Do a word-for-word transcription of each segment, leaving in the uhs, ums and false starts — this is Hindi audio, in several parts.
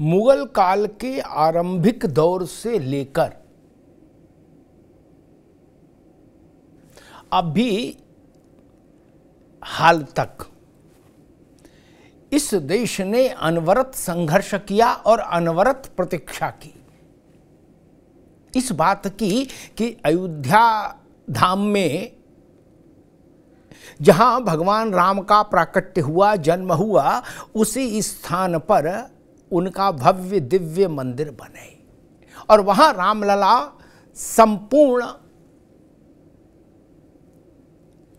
मुगल काल के आरंभिक दौर से लेकर अभी हाल तक इस देश ने अनवरत संघर्ष किया और अनवरत प्रतीक्षा की इस बात की कि अयोध्या धाम में जहां भगवान राम का प्राकट्य हुआ, जन्म हुआ, उसी स्थान पर उनका भव्य दिव्य मंदिर बने और वहां रामलला संपूर्ण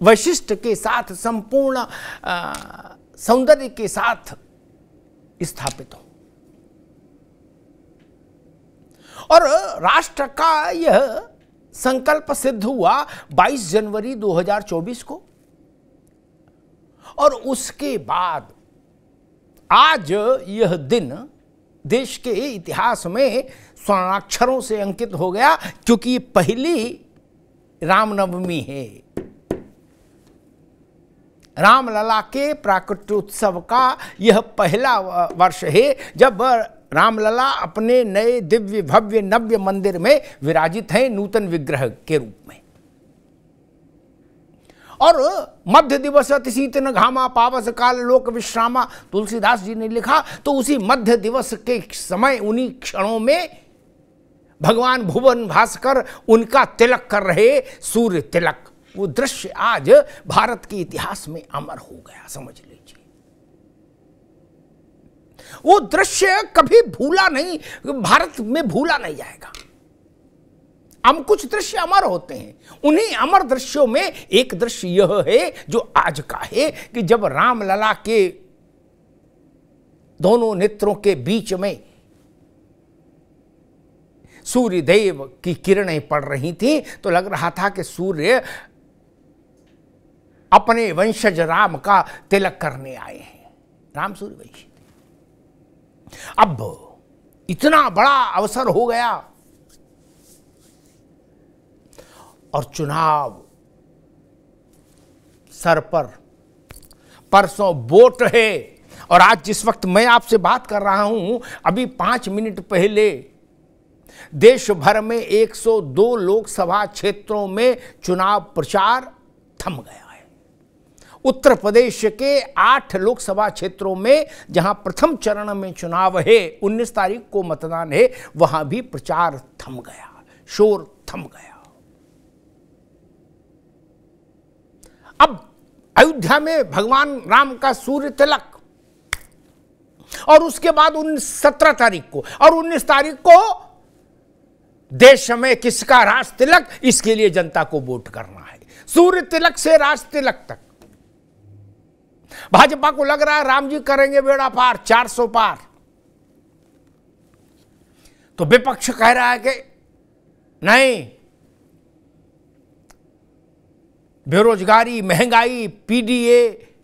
वैशिष्ट के साथ, संपूर्ण सौंदर्य के साथ स्थापित हो। और राष्ट्र का यह संकल्प सिद्ध हुआ बाईस जनवरी दो हज़ार चौबीस को। और उसके बाद आज यह दिन देश के इतिहास में स्वर्णाक्षरों से अंकित हो गया, क्योंकि ये पहली रामनवमी है, रामलला के प्राकट्योत्सव का यह पहला वर्ष है जब रामलला अपने नए दिव्य भव्य नव्य मंदिर में विराजित हैं नूतन विग्रह के रूप में। और मध्य दिवस अतिशीत न घामा पावस काल लोक विश्रामा तुलसीदास जी ने लिखा, तो उसी मध्य दिवस के समय उन्हीं क्षणों में भगवान भुवन भास्कर उनका तिलक कर रहे सूर्य तिलक, वो दृश्य आज भारत के इतिहास में अमर हो गया, समझ लीजिए। वो दृश्य कभी भूला नहीं, भारत में भूला नहीं जाएगा। हम कुछ दृश्य अमर होते हैं, उन्हीं अमर दृश्यों में एक दृश्य यह है जो आज का है कि जब रामलला के दोनों नेत्रों के बीच में सूर्यदेव की किरणें पड़ रही थी, तो लग रहा था कि सूर्य अपने वंशज राम का तिलक करने आए हैं। राम सूर्यवंशी थे। अब इतना बड़ा अवसर हो गया और चुनाव सर पर, परसों वोट है। और आज जिस वक्त मैं आपसे बात कर रहा हूं, अभी पांच मिनट पहले देश भर में एक सौ दो लोकसभा क्षेत्रों में चुनाव प्रचार थम गया है। उत्तर प्रदेश के आठ लोकसभा क्षेत्रों में जहां प्रथम चरण में चुनाव है, उन्नीस तारीख को मतदान है, वहां भी प्रचार थम गया, शोर थम गया। अब अयोध्या में भगवान राम का सूर्य तिलक और उसके बाद उन सत्रह तारीख को और उन्नीस तारीख को देश में किसका राज तिलक, इसके लिए जनता को वोट करना है। सूर्य तिलक से राज तिलक तक भाजपा को लग रहा है राम जी करेंगे बेड़ा पार, चार सौ पार। तो विपक्ष कह रहा है कि नहीं, बेरोजगारी, महंगाई, पीडीए,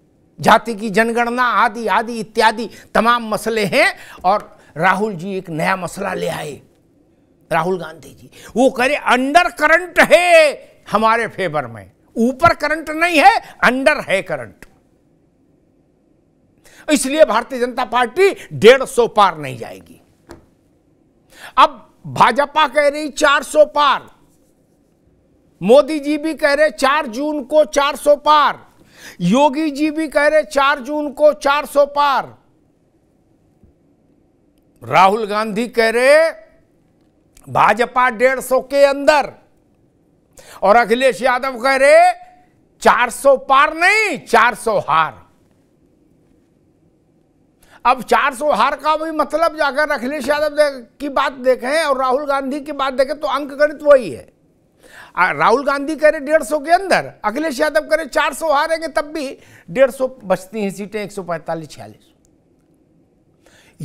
जाति की जनगणना आदि आदि इत्यादि तमाम मसले हैं। और राहुल जी एक नया मसला ले आए, राहुल गांधी जी। वो कह रहे अंडर करंट है हमारे फेवर में, ऊपर करंट नहीं है, अंडर है करंट, इसलिए भारतीय जनता पार्टी डेढ़ सौ पार नहीं जाएगी। अब भाजपा कह रही चार सौ पार, मोदी जी भी कह रहे चार जून को चार सौ पार, योगी जी भी कह रहे चार जून को चार सौ पार, राहुल गांधी कह रहे भाजपा डेढ़ सौ के अंदर, और अखिलेश यादव कह रहे चार सौ पार नहीं, चार सौ हार। अब चार सौ हार का भी मतलब जाकर अखिलेश यादव की बात देखें और राहुल गांधी की बात देखें तो अंक गणित वही है। राहुल गांधी कह रहे डेढ़ सौ के अंदर, अखिलेश यादव कह रहे चार सौ हारेंगे तब भी डेढ़ सौ बचती हैं सीटें, एक सौ पैंतालीस छियालीस।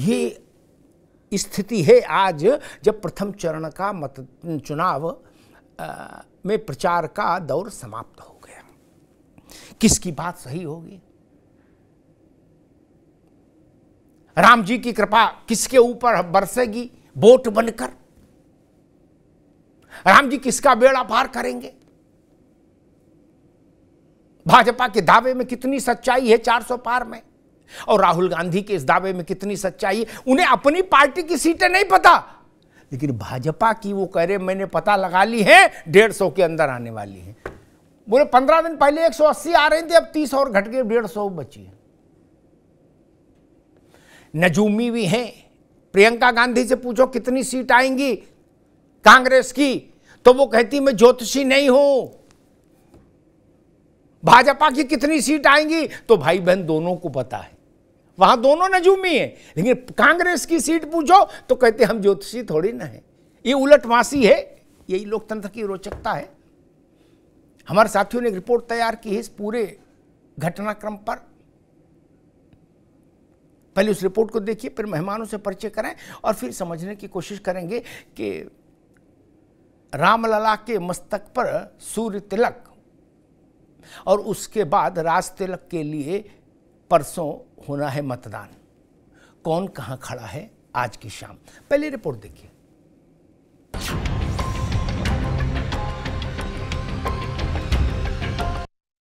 ये स्थिति है आज जब प्रथम चरण का मत चुनाव आ, में प्रचार का दौर समाप्त हो गया। किसकी बात सही होगी, राम जी की कृपा किसके ऊपर बरसेगी वोट बनकर, राम जी किसका बेड़ा पार करेंगे, भाजपा के दावे में कितनी सच्चाई है चार सौ पार में, और राहुल गांधी के इस दावे में कितनी सच्चाई, उन्हें अपनी पार्टी की सीटें नहीं पता, लेकिन भाजपा की वो कह रहे मैंने पता लगा ली है, डेढ़ सौ के अंदर आने वाली है। बोले पंद्रह दिन पहले एक सौ अस्सी आ रही थी, अब तीस और घट के डेढ़ सौ बची है। नजूमी भी हैं, प्रियंका गांधी से पूछो कितनी सीट आएंगी कांग्रेस की तो वो कहती मैं ज्योतिषी नहीं हूं। भाजपा की कितनी सीट आएंगी तो भाई बहन दोनों को पता है, वहां दोनों नजूमी हैं, लेकिन कांग्रेस की सीट पूछो तो कहते हम ज्योतिषी थोड़ी ना है। ये उलटवासी है, यही लोकतंत्र की रोचकता है। हमारे साथियों ने एक रिपोर्ट तैयार की है इस पूरे घटनाक्रम पर। पहले उस रिपोर्ट को देखिए, फिर मेहमानों से परिचय कराएं और फिर समझने की कोशिश करेंगे कि रामलला के मस्तक पर सूर्य तिलक और उसके बाद राज तिलक के लिए परसों होना है मतदान, कौन कहां खड़ा है आज की शाम। पहले रिपोर्ट देखिए।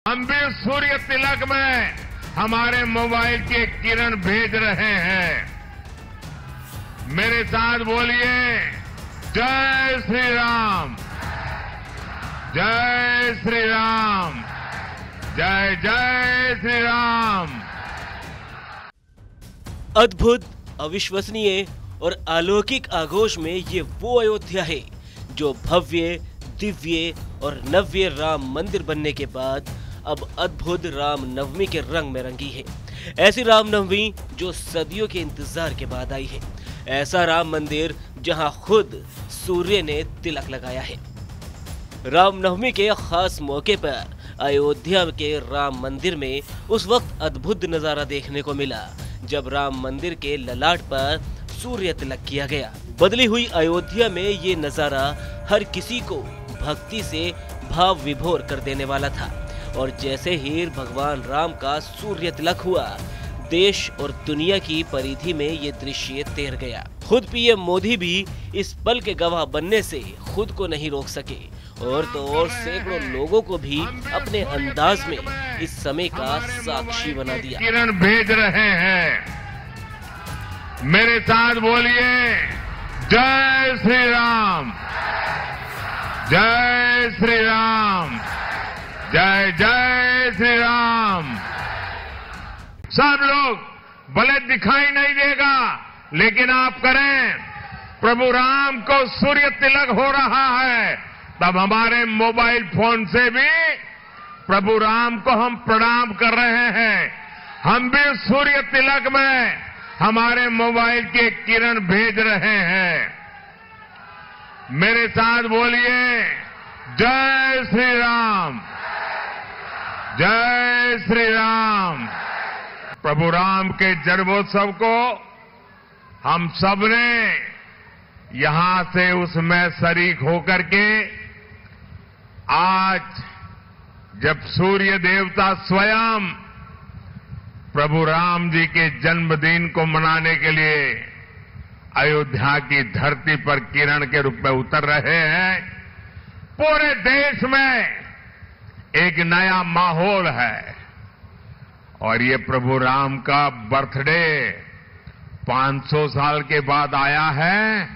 हम भी सूर्य तिलक में हमारे मोबाइल के किरण भेज रहे हैं, मेरे साथ बोलिए जय श्री राम, जय श्री राम, जय जय श्री राम। अद्भुत, अविश्वसनीय और अलौकिक आगोश में ये वो अयोध्या है जो भव्य, दिव्य और नव्य राम मंदिर बनने के बाद अब अद्भुत रामनवमी के रंग में रंगी है। ऐसी रामनवमी जो सदियों के इंतजार के बाद आई है, ऐसा राम मंदिर जहां खुद सूर्य ने तिलक लगाया है। रामनवमी के खास मौके पर अयोध्या के राम मंदिर में उस वक्त अद्भुत नज़ारा देखने को मिला जब राम मंदिर के ललाट पर सूर्य तिलक किया गया। बदली हुई अयोध्या में ये नज़ारा हर किसी को भक्ति से भाव विभोर कर देने वाला था और जैसे ही भगवान राम का सूर्य तिलक हुआ, देश और दुनिया की परिधि में ये दृश्य तैर गया। खुद पीएम मोदी भी इस पल के गवाह बनने से खुद को नहीं रोक सके और तो और सैकड़ों लोगों को भी अपने अंदाज में इस समय का साक्षी बना दिया। किरण भेज रहे हैं, मेरे साथ बोलिए जय श्री राम, जय श्री राम, जय जय श्री राम। सब लोग भले दिखाई नहीं देगा लेकिन आप करें प्रभु राम को सूर्य तिलक हो रहा है तब हमारे मोबाइल फोन से भी प्रभु राम को हम प्रणाम कर रहे हैं। हम भी सूर्य तिलक में हमारे मोबाइल के किरण भेज रहे हैं, मेरे साथ बोलिए जय श्री राम, जय श्री राम। प्रभु राम के जन्मोत्सव को हम सबने यहां से उसमें शरीक होकर के आज जब सूर्य देवता स्वयं प्रभु राम जी के जन्मदिन को मनाने के लिए अयोध्या की धरती पर किरण के रूप में उतर रहे हैं, पूरे देश में एक नया माहौल है। और ये प्रभु राम का बर्थडे पाँच सौ साल के बाद आया है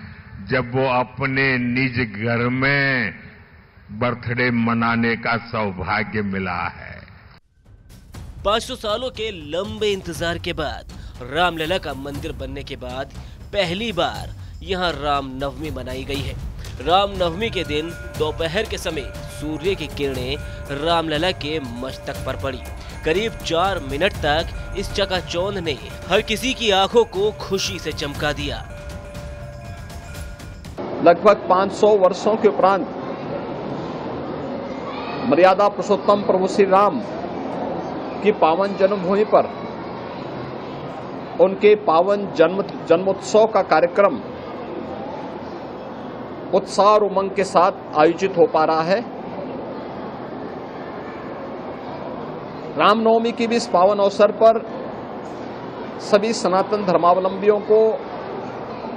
जब वो अपने निज घर में बर्थडे मनाने का सौभाग्य मिला है। पाँच सौ सालों के लंबे इंतजार के बाद रामलला का मंदिर बनने के बाद पहली बार यहाँ रामनवमी मनाई गई है। रामनवमी के दिन दोपहर के समय सूर्य की किरणें रामलला के मस्तक पर पड़ी। करीब चार मिनट तक इस चकाचौंध ने हर किसी की आंखों को खुशी से चमका दिया। लगभग पाँच सौ वर्षों के उपरांत मर्यादा पुरुषोत्तम प्रभु श्री राम की पावन जन्मभूमि पर उनके पावन जन्म जन्मोत्सव का कार्यक्रम उत्साह और उमंग के साथ आयोजित हो पा रहा है। रामनवमी की भी इस पावन अवसर पर सभी सनातन धर्मावलंबियों को,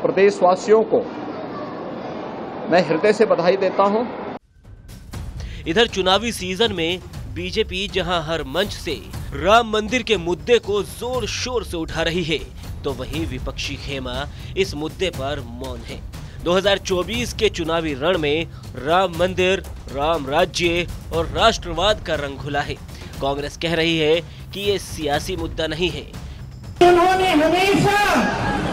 प्रदेशवासियों को मैं हृदय से बधाई देता हूं। इधर चुनावी सीजन में बीजेपी जहां हर मंच से राम मंदिर के मुद्दे को जोर शोर से उठा रही है, तो वहीं विपक्षी खेमा इस मुद्दे पर मौन है। दो हज़ार चौबीस के चुनावी रण में राम मंदिर, राम राज्य और राष्ट्रवाद का रंग घुला है। कांग्रेस कह रही है कि ये सियासी मुद्दा नहीं है। उन्होंने हमेशा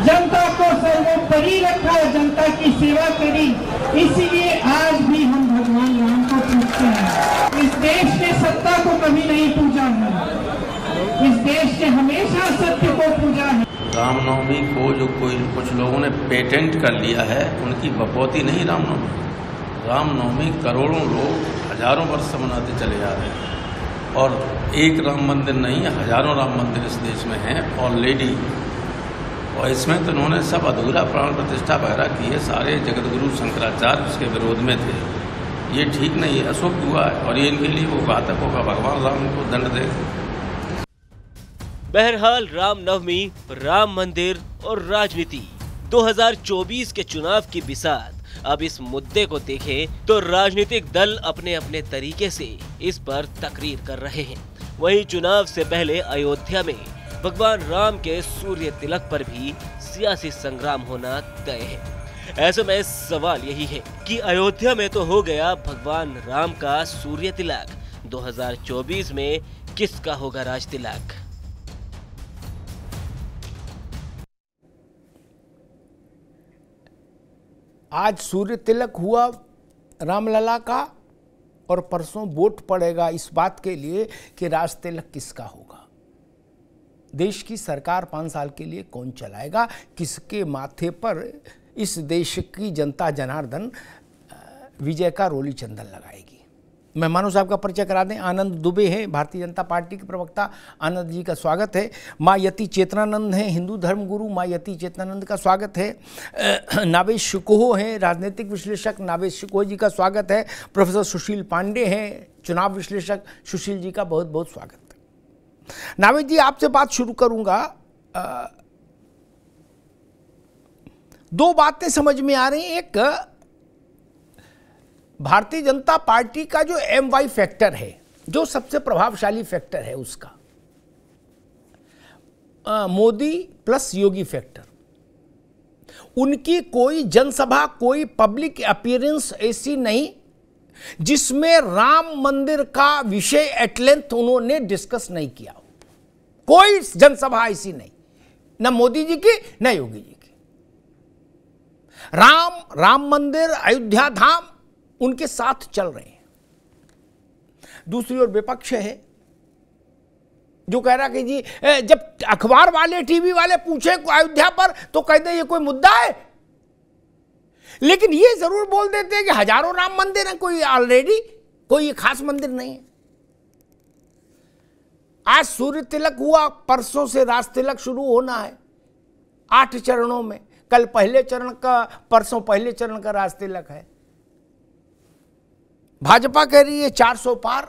जनता को सर्वोपरि रखा, जनता की सेवा करी, इसीलिए आज भी हम भगवान राम को पूजते हैं। इस देश ने सत्ता को कभी नहीं पूजा है, इस देश ने हमेशा सत्य को पूजा है। रामनवमी को जो कोई कुछ लोगों ने पेटेंट कर लिया है, उनकी बपौती नहीं रामनवमी। रामनवमी करोड़ों लोग हजारों वर्ष से मनाते चले जा रहे हैं और एक राम मंदिर नहीं, हजारों राम मंदिर इस देश में हैं ऑलरेडी, और इसमें तो उन्होंने सब अधूरा प्राण प्रतिष्ठा वगैरह की है। सारे जगतगुरु शंकराचार्य उसके विरोध में थे, ये ठीक नहीं है, अशुभ हुआ है और ये इनके लिए वो घातक होगा। भगवान राम को दंड दे। बहरहाल रामनवमी, राम मंदिर और राजनीति, दो हज़ार चौबीस के चुनाव की बिसात। अब इस मुद्दे को देखें तो राजनीतिक दल अपने अपने तरीके से इस पर तकरीर कर रहे हैं। वहीं चुनाव से पहले अयोध्या में भगवान राम के सूर्य तिलक पर भी सियासी संग्राम होना तय है। ऐसे में सवाल यही है कि अयोध्या में तो हो गया भगवान राम का सूर्य तिलक, दो हज़ार चौबीस में किसका होगा राज तिलक? आज सूर्य तिलक हुआ रामलला का और परसों वोट पड़ेगा इस बात के लिए कि राज तिलक किसका होगा। देश की सरकार पाँच साल के लिए कौन चलाएगा, किसके माथे पर इस देश की जनता जनार्दन विजय का रोली चंदन लगाएगी। मेहमानों साहब का परिचय करा दें। आनंद दुबे हैं, भारतीय जनता पार्टी के प्रवक्ता, आनंद जी का स्वागत है। माँ यति चेतनानंद हैं, हिंदू धर्म गुरु, माँ यति चेतनानंद का स्वागत है। नावेश शिकोह हैं, राजनीतिक विश्लेषक, नावेश शिकोह जी का स्वागत है। प्रोफेसर सुशील पांडे हैं, चुनाव विश्लेषक, सुशील जी का बहुत बहुत स्वागत है। नावेश जी, आपसे बात शुरू करूँगा। दो बातें समझ में आ रही हैं। एक, भारतीय जनता पार्टी का जो एम वाई फैक्टर है, जो सबसे प्रभावशाली फैक्टर है, उसका आ, मोदी प्लस योगी फैक्टर, उनकी कोई जनसभा, कोई पब्लिक अपीयरेंस ऐसी नहीं जिसमें राम मंदिर का विषय एट लेंथ उन्होंने डिस्कस नहीं किया हो। कोई जनसभा ऐसी नहीं, ना मोदी जी की ना योगी जी की। राम राम मंदिर, अयोध्या धाम उनके साथ चल रहे हैं। दूसरी ओर विपक्ष है जो कह रहा कि जी जब अखबार वाले, टीवी वाले पूछे अयोध्या पर तो कह दे ये कोई मुद्दा है, लेकिन ये जरूर बोल देते हैं कि हजारों राम मंदिर हैं, कोई ऑलरेडी कोई खास मंदिर नहीं है। आज सूर्य तिलक हुआ, परसों से राज तिलक शुरू होना है आठ चरणों में। कल पहले चरण का, परसों पहले चरण का राज तिलक है। भाजपा कह रही है चार सौ पार।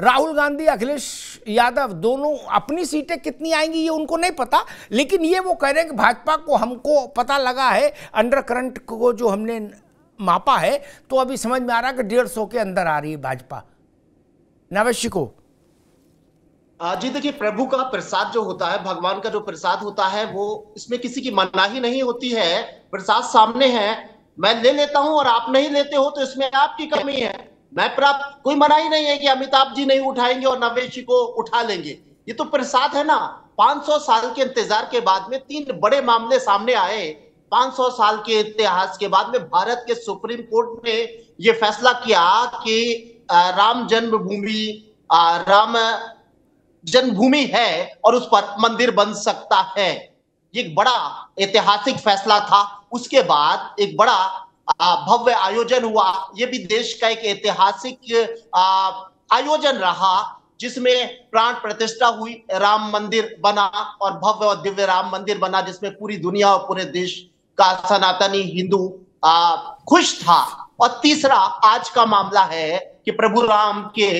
राहुल गांधी, अखिलेश यादव दोनों, अपनी सीटें कितनी आएंगी ये उनको नहीं पता, लेकिन ये वो कह रहे हैं कि भाजपा को हमको पता लगा है, अंडर करंट को जो हमने मापा है तो अभी समझ में आ रहा है कि डेढ़ सौ के अंदर आ रही है भाजपा। नवश्य को आज जी देखिए, प्रभु का प्रसाद जो होता है, भगवान का जो प्रसाद होता है, वो इसमें किसी की मनाही नहीं होती है। प्रसाद सामने है, मैं ले लेता हूं और आप नहीं लेते हो तो इसमें आपकी कमी है। मैं प्राप्त कोई मना ही नहीं है कि अमिताभ जी नहीं उठाएंगे और नवेशी को उठा लेंगे, ये तो प्रसाद है ना। पाँच सौ साल के इंतजार के बाद में तीन बड़े मामले सामने आए। पाँच सौ साल के इतिहास के बाद में भारत के सुप्रीम कोर्ट ने ये फैसला किया कि राम जन्मभूमि राम जन्मभूमि है और उस पर मंदिर बन सकता है। ये एक बड़ा ऐतिहासिक फैसला था। उसके बाद एक बड़ा भव्य आयोजन हुआ, यह भी देश का एक ऐतिहासिक आयोजन रहा जिसमें प्राण प्रतिष्ठा हुई, राम मंदिर बना और भव्य और दिव्य राम मंदिर बना, जिसमें पूरी दुनिया और पूरे देश का सनातनी हिंदू खुश था। और तीसरा आज का मामला है कि प्रभु राम के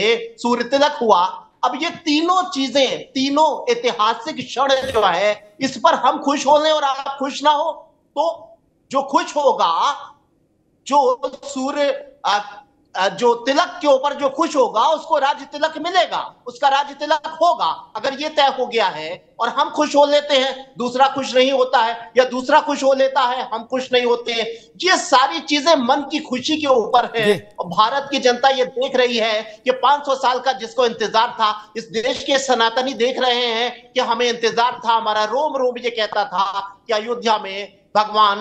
सूर्य तिलक हुआ। अब ये तीनों चीजें, तीनों ऐतिहासिक क्षण जो है, इस पर हम खुश हो लें और आप खुश ना हो तो जो खुश होगा, जो सूर्य जो तिलक के ऊपर जो खुश होगा उसको राज्य तिलक मिलेगा, उसका राज्य तिलक होगा। अगर ये तय हो गया है और हम खुश हो लेते हैं, दूसरा खुश नहीं होता है, या दूसरा खुश हो लेता है, हम खुश नहीं होते हैं, ये सारी चीजें मन की खुशी के ऊपर है। और भारत की जनता ये देख रही है कि पाँच सौ साल का जिसको इंतजार था, इस देश के सनातनी देख रहे हैं कि हमें इंतजार था, हमारा रोम रोम ये कहता था कि अयोध्या में भगवान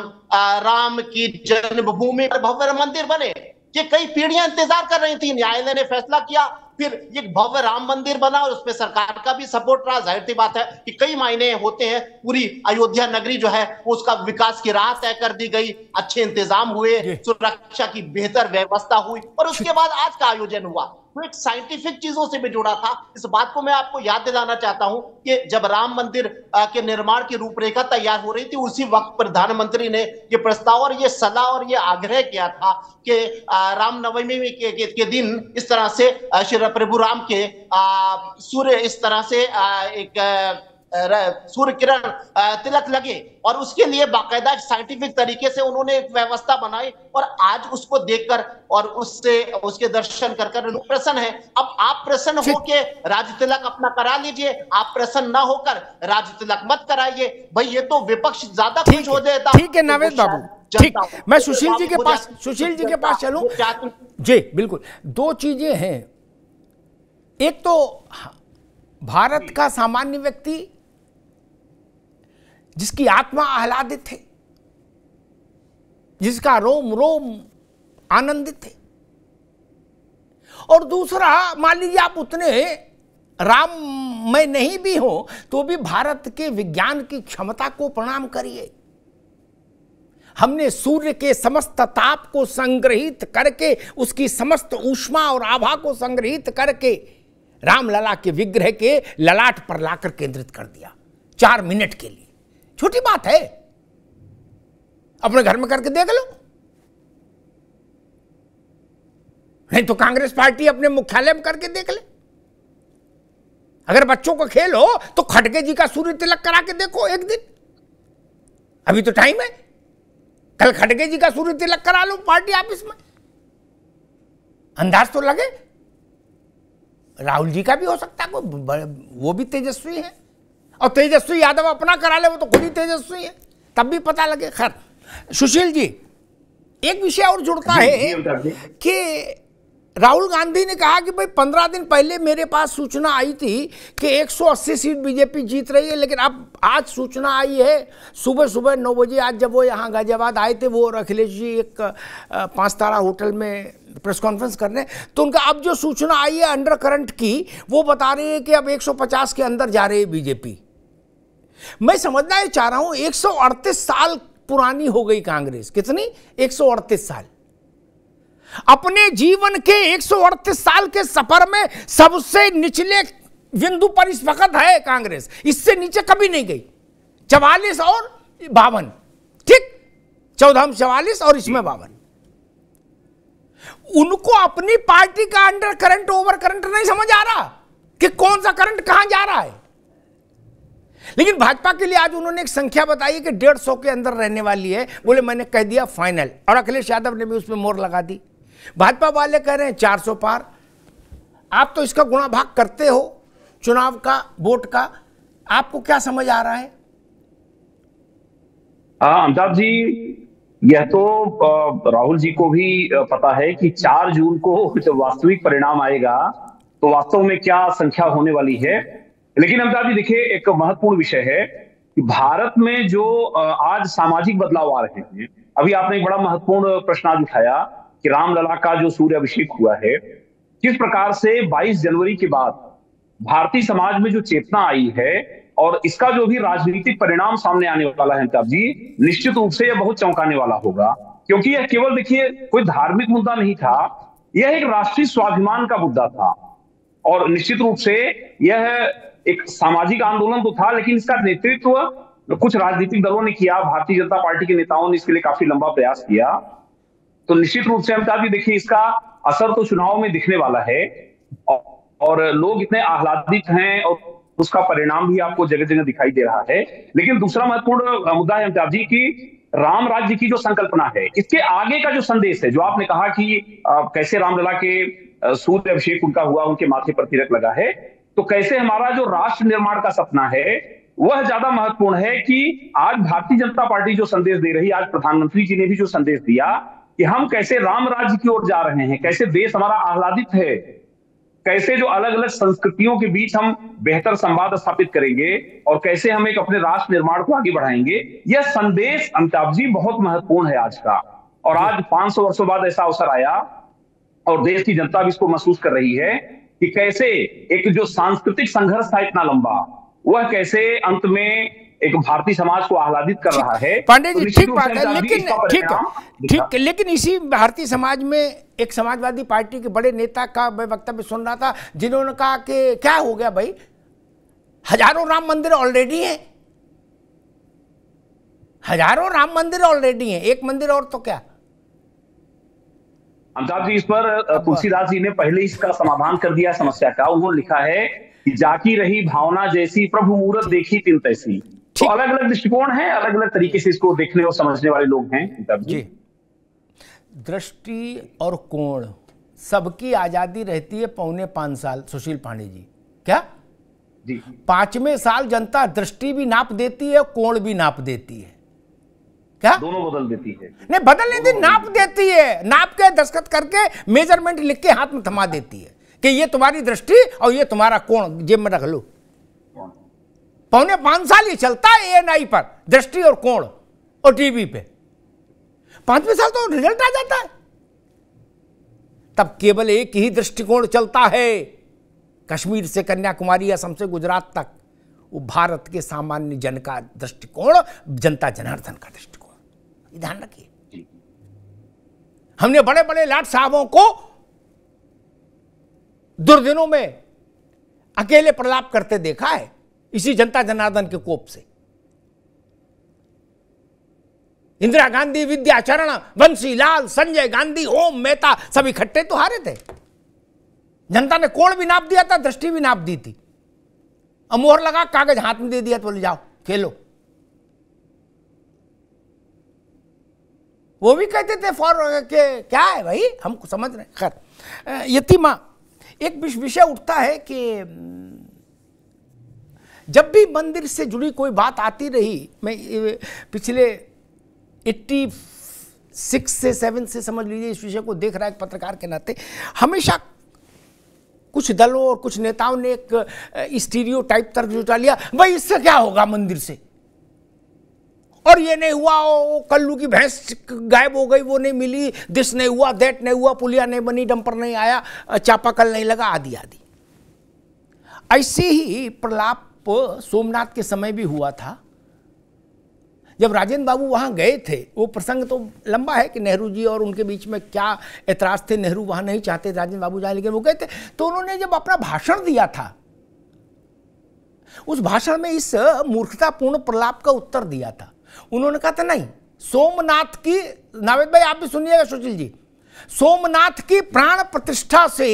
राम की जन्मभूमि पर भव्य मंदिर बने। ये कई पीढ़ियां इंतजार कर रही थी, न्यायालय ने फैसला किया, फिर एक भव्य राम मंदिर बना और उसमें सरकार का भी सपोर्ट रहा। जाहिर सी बात है कि कई मायने होते हैं, पूरी अयोध्या नगरी जो है उसका विकास की राह तय कर दी गई, अच्छे इंतजाम हुए, सुरक्षा की बेहतर व्यवस्था हुई और उसके बाद आज का आयोजन हुआ। तो एक साइंटिफिक चीजों से भी जुड़ा था। इस बात को मैं आपको याद दिलाना चाहता हूं कि जब राम मंदिर के निर्माण की रूपरेखा तैयार हो रही थी, उसी वक्त प्रधानमंत्री ने ये प्रस्ताव और ये सलाह और ये आग्रह किया था कि रामनवमी के, के, के दिन इस तरह से श्री प्रभु राम के सूर्य इस तरह से आ, एक आ, सूर्य किरण तिलक लगे और उसके लिए बाकायदा साइंटिफिक तरीके से उन्होंने एक व्यवस्था बनाई और आज उसको देखकर और उससे उसके दर्शन कर कर लोग प्रसन्न है। अब आप प्रसन्न होके राज्य तिलक अपना करा लीजिए, आप प्रसन्न ना होकर राज्य तिलक मत कराइए। भाई ये तो विपक्ष ज्यादा खुश हो जाता है। ठीक है नावेद बाबू, ठीक, मैं सुशील जी के पास सुशील जी के पास चलूं जी। बिल्कुल, दो चीजें हैं, एक तो भारत का सामान्य व्यक्ति जिसकी आत्मा आह्लादित है, जिसका रोम रोम आनंदित है, और दूसरा मान लीजिए आप उतने राम में नहीं भी हो तो भी भारत के विज्ञान की क्षमता को प्रणाम करिए। हमने सूर्य के समस्त ताप को संग्रहित करके, उसकी समस्त ऊष्मा और आभा को संग्रहित करके रामलला के विग्रह के ललाट पर लाकर केंद्रित कर दिया चार मिनट के लिए। छोटी बात है, अपने घर में करके देख लो। नहीं तो कांग्रेस पार्टी अपने मुख्यालय में करके देख ले। अगर बच्चों का खेल हो तो खड़गे जी का सूर्य तिलक करा के देखो एक दिन, अभी तो टाइम है, कल खड़गे जी का सूर्य तिलक करा लो पार्टी ऑफिस में, अंदाज तो लगे। राहुल जी का भी हो सकता है, कोई वो भी तेजस्वी है, और तेजस्वी यादव अपना करा ले, वो तो खुद ही तेजस्वी है, तब भी पता लगे। खैर सुशील जी, एक विषय और जुड़ता है कि राहुल गांधी ने कहा कि भाई पंद्रह दिन पहले मेरे पास सूचना आई थी कि एक सौ अस्सी सीट बीजेपी जीत रही है, लेकिन अब आज सूचना आई है सुबह सुबह नौ बजे, आज जब वो यहाँ गाजियाबाद आए थे वो अखिलेश जी एक पाँच तारा होटल में प्रेस कॉन्फ्रेंस करने, तो उनका अब जो सूचना आई है अंडर करंट की, वो बता रही है कि अब एक सौ पचास के अंदर जा रही है बीजेपी। मैं समझना ये चाह रहा हूँ, एक सौ अड़तीस साल पुरानी हो गई कांग्रेस। कितनी? एक सौ अड़तीस साल। अपने जीवन के एक सौ अड़तीस साल के सफर में सबसे निचले बिंदु पर इस वक्त है कांग्रेस, इससे नीचे कभी नहीं गई। चवालीस और बावन, ठीक, चौदह में चवालीस और इसमें बावन। उनको अपनी पार्टी का अंडर करंट, ओवर करंट नहीं समझ आ रहा कि कौन सा करंट कहां जा रहा है। लेकिन भाजपा के लिए आज उन्होंने एक संख्या बताई कि डेढ़ सौ के अंदर रहने वाली है, बोले मैंने कह दिया फाइनल, और अखिलेश यादव ने भी उसमें मोहर लगा दी। भाजपा वाले कह रहे हैं चार सौ पार। आप तो इसका गुणा भाग करते हो चुनाव का, वोट का, आपको क्या समझ आ रहा है? अमिताभ जी, यह तो राहुल जी को भी पता है कि चार जून को जब वास्तविक परिणाम आएगा तो वास्तव में क्या संख्या होने वाली है। लेकिन अमिताभ जी देखिए, एक महत्वपूर्ण विषय है कि भारत में जो आज सामाजिक बदलाव आ रहे हैं, अभी आपने एक बड़ा महत्वपूर्ण प्रश्न आज उठाया कि रामलला का जो सूर्य अभिषेक हुआ है, किस प्रकार से बाईस जनवरी के बाद भारतीय समाज में जो चेतना आई है और इसका जो भी राजनीतिक परिणाम सामने आने वाला है अमिताभ जी, निश्चित रूप से यह बहुत चौंकाने वाला होगा, क्योंकि यह केवल देखिए कोई धार्मिक मुद्दा नहीं था, यह एक राष्ट्रीय स्वाभिमान का मुद्दा था और निश्चित रूप से यह एक सामाजिक आंदोलन तो था, लेकिन इसका नेतृत्व कुछ राजनीतिक दलों ने किया, भारतीय जनता पार्टी के नेताओं ने इसके लिए काफी लंबा प्रयास किया। तो निश्चित रूप से अमिताभ जी देखिए, इसका असर तो चुनाव में दिखने वाला है और लोग इतने आह्लादित हैं और उसका परिणाम भी आपको जगह जगह दिखाई दे रहा है। लेकिन दूसरा महत्वपूर्ण मुद्दा है अमिताभ जी की राम राज्य की जो संकल्पना है, इसके आगे का जो संदेश है, जो आपने कहा कि आ, कैसे रामलला के सूर्य अभिषेक उनका हुआ, उनके माथे पर तिलक लगा है, तो कैसे हमारा जो राष्ट्र निर्माण का सपना है वह ज्यादा महत्वपूर्ण है कि आज भारतीय जनता पार्टी जो संदेश दे रही, आज प्रधानमंत्री जी ने भी जो संदेश दिया कि हम कैसे राम राज्य की ओर जा रहे हैं, कैसे देश हमारा आह्लादित है, कैसे जो अलग अलग संस्कृतियों के बीच हम बेहतर संवाद स्थापित करेंगे और कैसे हम एक अपने राष्ट्र निर्माण को आगे बढ़ाएंगे। यह संदेश अमिताभ जी बहुत महत्वपूर्ण है आज का, और आज पांच सौ वर्षों बाद ऐसा अवसर आया और देश की जनता भी इसको महसूस कर रही है कि कैसे एक जो सांस्कृतिक संघर्ष था इतना लंबा, वह कैसे अंत में एक भारतीय समाज को आह्लादित कर रहा है। पांडे जी ठीक बात है, लेकिन ठीक ठीक लेकिन इसी भारतीय समाज में एक समाजवादी पार्टी के बड़े नेता का मैं वक्तव्य सुन रहा था, जिन्होंने कहा कि क्या हो गया भाई, हजारों राम मंदिर ऑलरेडी हैं, हजारों राम मंदिर ऑलरेडी हैं, एक मंदिर और तो क्या। अमिताभ जी, इस पर तुलसीदास जी ने पहले इसका समाधान कर दिया समस्या का। उन्होंने लिखा है कि जाकी रही भावना जैसी, प्रभु मूरत देखी तिन तैसी। तो अलग अलग दृष्टिकोण है, अलग अलग तरीके से इसको देखने और समझने वाले लोग हैं जी। दृष्टि और कोण, सबकी आजादी रहती है पौने पांच साल। सुशील पांडे जी क्या जी, पांचवें साल जनता दृष्टि भी नाप देती है, कोण भी नाप देती है, क्या दोनों बदल देती है? नहीं बदल नहीं देती, नाप देती है, नाप के दस्तखत करके मेजरमेंट लिख के हाथ में थमा देती है कि ये तुम्हारी दृष्टि और ये तुम्हारा कोण, जेब में रख लो। पौने पांच साल ये चलता है ए एन आई पर, दृष्टि और कोण, और टीवी पे पांचवें साल तो रिजल्ट आ जाता है। तब केवल एक ही दृष्टिकोण चलता है, कश्मीर से कन्याकुमारी, असम से गुजरात तक। वो भारत के सामान्य जन का दृष्टिकोण, जनता जनार्दन का दृष्टिकोण, ध्यान रखिए। हमने बड़े बड़े लाट साहबों को दुर्दिनों में अकेले प्रलाप करते देखा है, इसी जनता जनार्दन के कोप से। इंदिरा गांधी, विद्याचरण, बंसीलाल, संजय गांधी, ओम मेहता, सब इकट्ठे तो हारे थे। जनता ने कोण भी नाप दिया था, दृष्टि भी नाप दी थी, और मोहर लगा कागज हाथ में दे दिया, तो ले जाओ खेलो। वो भी कहते थे फॉर के क्या है भाई, हम समझ रहे। खैर, यतिमा एक विषय उठता है कि जब भी मंदिर से जुड़ी कोई बात आती रही, मैं पिछले छियासी से सेवन से समझ लीजिए इस विषय को देख रहा है एक पत्रकार के नाते, हमेशा कुछ दलों और कुछ नेताओं ने एक स्टीरियोटाइप तर्क जुटा लिया, भाई इससे क्या होगा मंदिर से, और ये नहीं हुआ, वो कल्लू की भैंस गायब हो गई, वो नहीं मिली, दिस नहीं हुआ, दैट नहीं हुआ, पुलिया नहीं बनी, डंपर नहीं आया, चापाकल नहीं लगा, आदि आदि। ऐसे ही प्रलाप सोमनाथ के समय भी हुआ था, जब राजेंद्र बाबू वहां गए थे। वो प्रसंग तो लंबा है कि नेहरू जी और उनके बीच में क्या एतराज थे, नेहरू वहां नहीं चाहते राजेंद्र बाबू जाए, लेकिन वो गए थे। तो उन्होंने जब अपना भाषण दिया था, उस भाषण में इस मूर्खतापूर्ण प्रलाप का उत्तर दिया था। उन्होंने कहा था नहीं, सोमनाथ की, नावेद भाई आप भी सुनिएगा, सुशील जी, सोमनाथ की प्राण प्रतिष्ठा से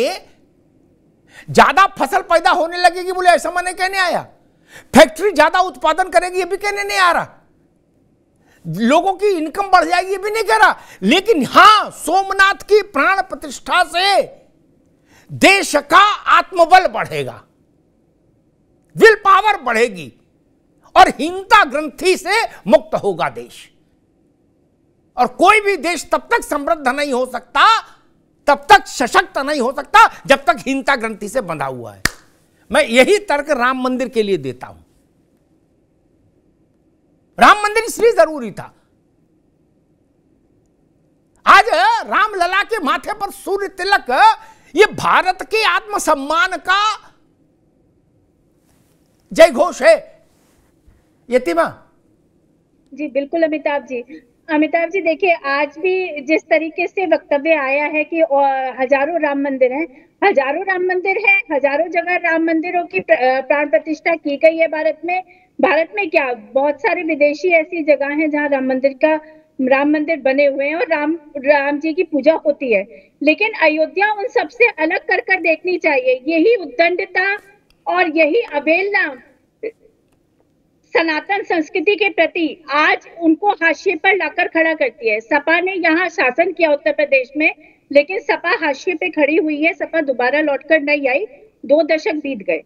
ज्यादा फसल पैदा होने लगेगी, बोले ऐसा मैंने कहने आया, फैक्ट्री ज्यादा उत्पादन करेगी ये भी कहने नहीं आ रहा, लोगों की इनकम बढ़ जाएगी ये भी नहीं कह रहा, लेकिन हां सोमनाथ की प्राण प्रतिष्ठा से देश का आत्मबल बढ़ेगा, विल पावर बढ़ेगी और हीनता ग्रंथि से मुक्त होगा देश, और कोई भी देश तब तक समृद्ध नहीं हो सकता, तब तक सशक्त नहीं हो सकता, जब तक हीनता ग्रंथि से बंधा हुआ है। मैं यही तर्क राम मंदिर के लिए देता हूं। राम मंदिर इसलिए जरूरी था। आज राम लला के माथे पर सूर्य तिलक, ये भारत के आत्मसम्मान का जय घोष है। यतिमा जी, बिल्कुल अमिताभ जी, अमिताभ जी देखिए, आज भी जिस तरीके से वक्तव्य आया है कि हजारों राम मंदिर हैं, हजारों राम मंदिर हैं, हजारों जगह राम मंदिरों की प्राण प्रतिष्ठा की गई है भारत में। भारत में क्या, बहुत सारे विदेशी ऐसी जगह हैं जहां राम मंदिर का राम मंदिर बने हुए हैं और राम राम जी की पूजा होती है, लेकिन अयोध्या उन सबसे अलग कर कर देखनी चाहिए। यही उद्दंडता और यही अवेलना सनातन संस्कृति के प्रति आज उनको हाशिए पर लाकर खड़ा करती है। सपा ने यहाँ शासन किया उत्तर प्रदेश में, लेकिन सपा हाशिए पे खड़ी हुई है। सपा दोबारा लौटकर नहीं आई, दो दशक बीत गए।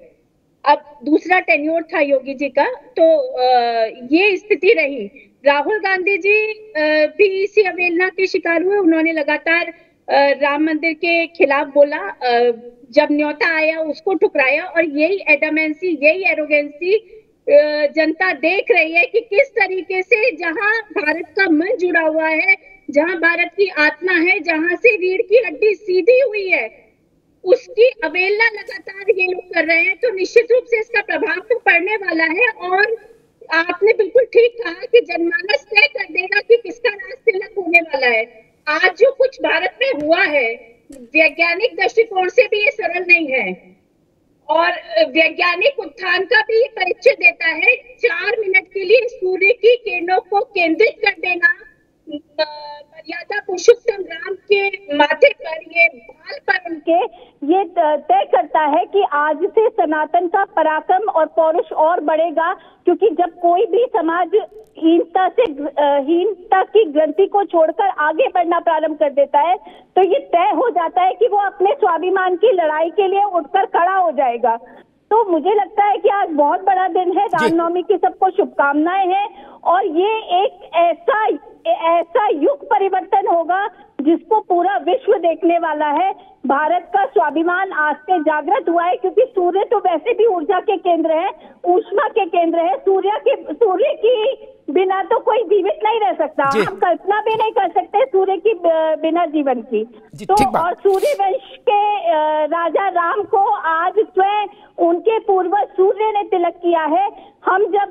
अब दूसरा टेन्योर था योगी जी का, तो ये स्थिति रही। राहुल गांधी जी भी इसी अवहेलना के शिकार हुए। उन्होंने लगातार राम मंदिर के खिलाफ बोला, जब न्योता आया उसको ठुकराया, और यही एडमेंसी, यही एरोगेंसी जनता देख रही है कि किस तरीके से जहां भारत का मन जुड़ा हुआ है, जहां भारत की आत्मा है, जहां से रीढ़ की हड्डी सीधी हुई है, उसकी अवहेलना लगातार ये लोग कर रहे हैं। तो निश्चित रूप से इसका प्रभाव तो पड़ने वाला है। और आपने बिल्कुल ठीक कहा कि जनमानस तय कर देगा कि किसका राज तिलक होने वाला है। आज जो कुछ भारत में हुआ है, वैज्ञानिक दृष्टिकोण से भी ये सरल नहीं है, और वैज्ञानिक उत्थान का भी परिचय देता है। चार मिनट के लिए सूर्य की किरणों को केंद्रित कर देना, मर्यादा पुरुषोत्तम राम के माथे पर, ये बाल पर उनके, ये तय करता है कि आज से सनातन का पराक्रम और पौरुष और बढ़ेगा। क्योंकि जब कोई भी समाज हीनता से हीनता की ग्रंथि को छोड़कर आगे बढ़ना प्रारंभ कर देता है, तो ये तय हो जाता है कि वो अपने स्वाभिमान की लड़ाई के लिए उठकर खड़ा हो जाएगा। तो मुझे लगता है कि आज बहुत बड़ा दिन है। रामनवमी की सबको शुभकामनाएं हैं, और ये एक ऐसा ऐसा युग परिवर्तन होगा जिसको पूरा विश्व देखने वाला है। भारत का स्वाभिमान आज से जागृत हुआ है, क्योंकि सूर्य तो वैसे भी ऊर्जा के केंद्र है, ऊष्मा के केंद्र है। सूर्य के सूर्य की बिना तो कोई जीवित नहीं रह सकता, हम कल्पना भी नहीं कर सकते सूर्य की बिना जीवन की। तो और सूर्यवंश के राजा राम को आज स्वयं उनके पूर्वज सूर्य ने तिलक किया है। हम जब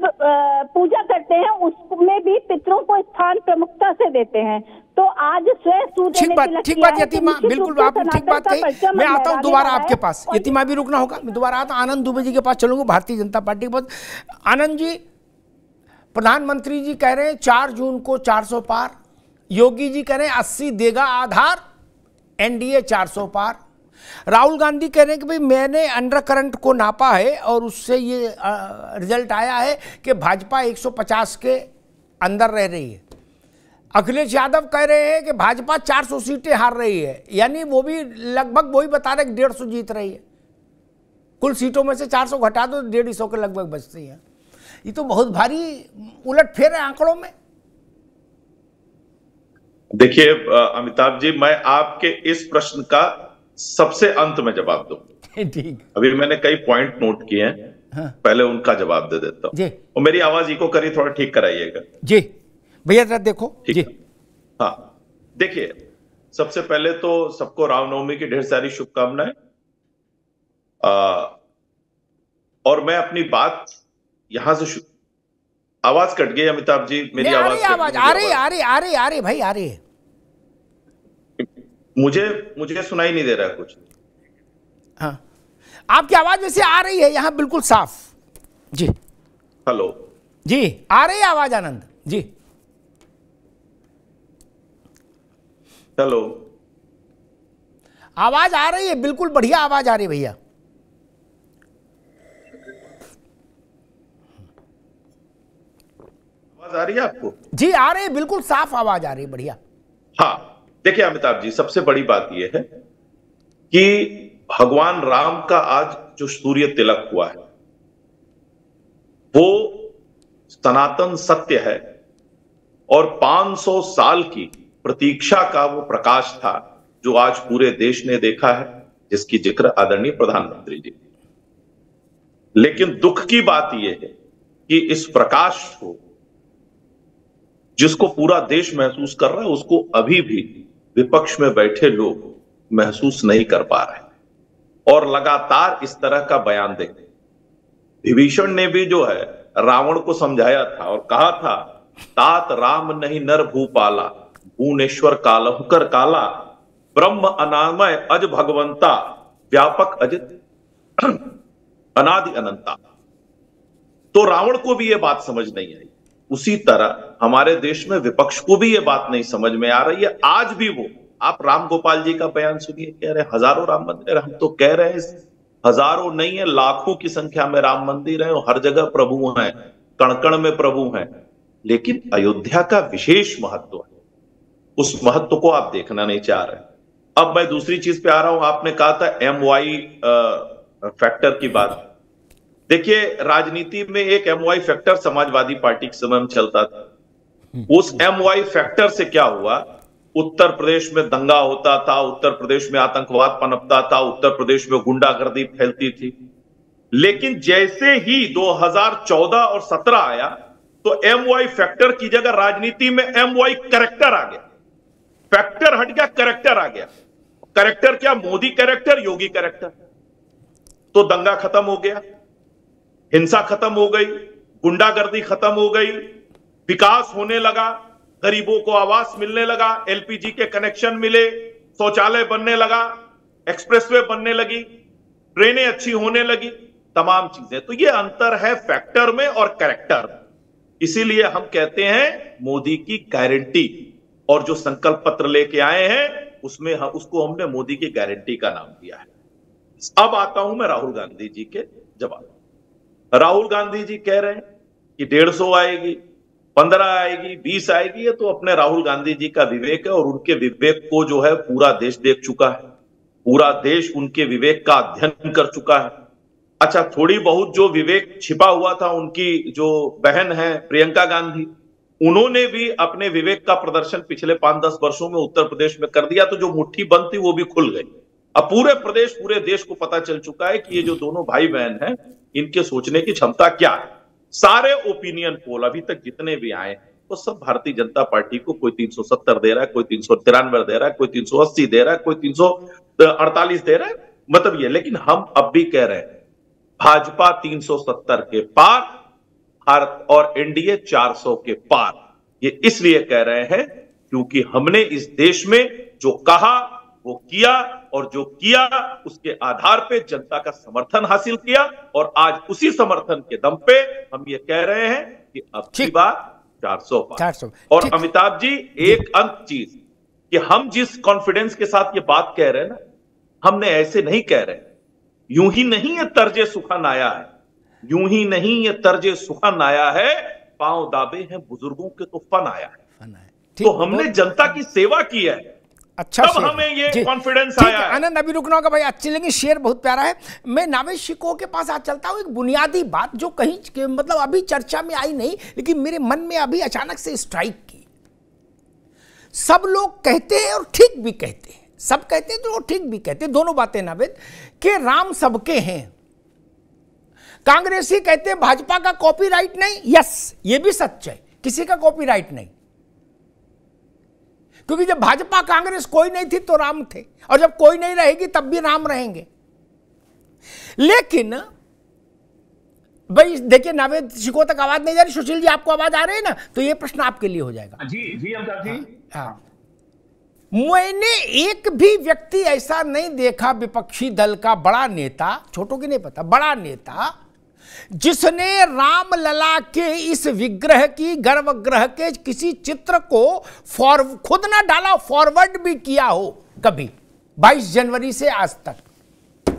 पूजा करते हैं उसमें भी पितरों को स्थान प्रमुखता से देते हैं, तो आज स्वयं सूर्य ने तिलक किया है। ठीक बात यतिमा, बिल्कुल आपने ठीक बात कही। मैं आता हूँ दोबारा आपके पास, यतिमा भी रुकना होगा, मैं दोबारा आता हूँ आनंद दुबे जी के पास चलूंगा, भारतीय जनता पार्टी के पास। आनंद जी, प्रधानमंत्री जी कह रहे हैं चार जून को चार सौ पार, योगी जी कह रहे हैं अस्सी देगा आधार, एनडीए चार सौ पार, राहुल गांधी कह रहे हैं कि भाई मैंने अंडर करंट को नापा है और उससे ये आ, रिजल्ट आया है कि भाजपा एक सौ पचास के अंदर रह रही है, अखिलेश यादव कह रहे हैं कि भाजपा चार सौ सीटें हार रही है, यानी वो भी लगभग वही बता रहे कि डेढ़ सौ जीत रही है। कुल सीटों में से चार सौ घटा दो, डेढ़ सौ के लगभग बचती है। ये तो बहुत भारी उलटफेर है आंकड़ों में। देखिए अमिताभ जी, मैं आपके इस प्रश्न का सबसे अंत में जवाब दूं। ठीक, अभी मैंने कई पॉइंट नोट किए हैं। हाँ। पहले उनका जवाब दे देता हूं। और मेरी आवाज इको करी, थोड़ा ठीक कराइएगा जी भैया, जरा देखो जी। हाँ देखिए, सबसे पहले तो सबको रामनवमी की ढेर सारी शुभकामनाएं, और मैं अपनी बात यहां से शुरू, आवाज कट गई अमिताभ जी, मेरी आवाज आवाज आ रही आ रही आ रही आ रही भाई आ रही है, मुझे मुझे सुनाई नहीं दे रहा कुछ। हाँ, आपकी आवाज वैसे आ रही है यहाँ बिल्कुल साफ जी। हेलो जी, आ रही है आवाज आनंद जी? हेलो, आवाज आ रही है, बिल्कुल बढ़िया आवाज आ रही है भैया। आ रही है आपको? जी आ रही है, बिल्कुल साफ आवाज आ रही है, बढ़िया। हाँ देखिए अमिताभ जी, सबसे बड़ी बात यह है कि भगवान राम का आज जो सूर्य तिलक हुआ है वो सनातन सत्य है, और पाँच सौ साल की प्रतीक्षा का वो प्रकाश था जो आज पूरे देश ने देखा है, जिसकी जिक्र आदरणीय प्रधानमंत्री जी। लेकिन दुख की बात यह है कि इस प्रकाश को जिसको पूरा देश महसूस कर रहा है, उसको अभी भी विपक्ष में बैठे लोग महसूस नहीं कर पा रहे, और लगातार इस तरह का बयान देते। विभीषण ने भी जो है रावण को समझाया था और कहा था, तात राम नहीं नर भूपाला, भुवनेश्वर कालहुकर काला, ब्रह्म अनामय अज भगवंता, व्यापक अजित अनादि अनंता। तो रावण को भी ये बात समझ नहीं आई, उसी तरह हमारे देश में विपक्ष को भी ये बात नहीं समझ में आ रही है। आज भी वो, आप राम गोपाल जी का बयान सुनिए, कह रहे हैं हजारों राम मंदिर, हम तो कह रहे हैं हजारों नहीं है, लाखों की संख्या में राम मंदिर हैं और हर जगह प्रभु हैं, कणकण में प्रभु हैं, लेकिन अयोध्या का विशेष महत्व है, उस महत्व को आप देखना नहीं चाह रहे। अब मैं दूसरी चीज पे आ रहा हूं। आपने कहा था एम वाई फैक्टर की बात। देखिए, राजनीति में एक M Y factor Samajwadi Party के समय में चलता था। उस एम वाई फैक्टर से क्या हुआ, उत्तर प्रदेश में दंगा होता था, उत्तर प्रदेश में आतंकवाद पनपता था, उत्तर प्रदेश में गुंडागर्दी फैलती थी। लेकिन जैसे ही दो हज़ार चौदह और सत्रह आया तो एम वाई फैक्टर की जगह राजनीति में एम वाई कैरेक्टर आ गया। फैक्टर हट गया, कैरेक्टर आ गया। कैरेक्टर क्या, मोदी कैरेक्टर, योगी कैरेक्टर। तो दंगा खत्म हो गया, हिंसा खत्म हो गई, गुंडागर्दी खत्म हो गई, विकास होने लगा, गरीबों को आवास मिलने लगा, एलपीजी के कनेक्शन मिले, शौचालय बनने लगा, एक्सप्रेसवे बनने लगी, ट्रेनें अच्छी होने लगी, तमाम चीजें। तो ये अंतर है फैक्टर में और कैरेक्टर में। इसीलिए हम कहते हैं मोदी की गारंटी, और जो संकल्प पत्र लेके आए हैं उसमें हम, उसको हमने मोदी की गारंटी का नाम दिया है। अब आता हूं मैं राहुल गांधी जी के जवाब। राहुल गांधी जी कह रहे हैं कि डेढ़ सौ आएगी, पंद्रह आएगी, बीस आएगी। ये तो अपने राहुल गांधी जी का विवेक है, और उनके विवेक को जो है पूरा देश देख चुका है, पूरा देश उनके विवेक का अध्ययन कर चुका है। अच्छा, थोड़ी बहुत जो विवेक छिपा हुआ था, उनकी जो बहन है प्रियंका गांधी, उन्होंने भी अपने विवेक का प्रदर्शन पिछले पांच दस वर्षों में उत्तर प्रदेश में कर दिया, तो जो मुट्ठी बंद थी वो भी खुल गई। अब पूरे प्रदेश, पूरे देश को पता चल चुका है कि ये जो दोनों भाई बहन हैं, इनके सोचने की क्षमता क्या है। सारे ओपिनियन पोल अभी तक जितने भी आए वो तो सब भारतीय जनता पार्टी को कोई तीन सौ सत्तर दे रहा है, कोई तीन सौ तिरानवे दे रहा है, कोई तीन सौ अस्सी दे रहा है, कोई तीन सौ अड़तालीस दे रहा है, मतलब ये। लेकिन हम अब भी कह रहे हैं भाजपा तीन सौ सत्तर के पार, भारत और एनडीए चार सौ के पार। ये इसलिए कह रहे हैं क्योंकि हमने इस देश में जो कहा वो किया, और जो किया उसके आधार पे जनता का समर्थन हासिल किया, और आज उसी समर्थन के दम पे हम ये कह रहे हैं कि अब की बार चार सौ पार। और अमिताभ जी, एक अंत चीज कि हम जिस कॉन्फिडेंस के साथ ये बात कह रहे हैं ना, हमने ऐसे नहीं कह रहे, यूं ही नहीं ये तर्जे सुखन आया है, यूं ही नहीं ये तर्जे सुखन आया है, पांव दाबे हैं बुजुर्गों के तो फन आया है। तो हमने जनता की सेवा की है, अच्छा हमें ये कॉन्फिडेंस आया है। आनंद, अभी रुकना होगा भाई, अच्छी लेकिन शेयर बहुत प्यारा है। मैं नावेद शिकोह के पास आज चलता हूँ। एक बुनियादी बात जो कहीं मतलब अभी चर्चा में आई नहीं, लेकिन मेरे मन में अभी अचानक से स्ट्राइक की। सब लोग कहते हैं और ठीक भी कहते हैं, सब कहते हैं तो ठीक भी कहते हैं, दोनों बातें नावेद, कि राम सबके हैं। कांग्रेसी कहते हैं भाजपा का कॉपीराइट नहीं, यस ये भी सच है, किसी का कॉपीराइट नहीं, क्योंकि जब भाजपा कांग्रेस कोई नहीं थी तो राम थे, और जब कोई नहीं रहेगी तब भी राम रहेंगे। लेकिन भाई देखिए नावेद शिकोह तक आवाज नहीं जा रही, सुशील जी आपको आवाज आ रही है ना, तो ये प्रश्न आपके लिए हो जाएगा। जी जी अमिताभ जी। हाँ, हाँ। मैंने एक भी व्यक्ति ऐसा नहीं देखा, विपक्षी दल का बड़ा नेता, छोटों की नहीं पता, बड़ा नेता जिसने राम लला के इस विग्रह की, गर्भगृह के किसी चित्र को फॉर खुद ना डाला, फॉरवर्ड भी किया हो कभी बाईस जनवरी से आज तक।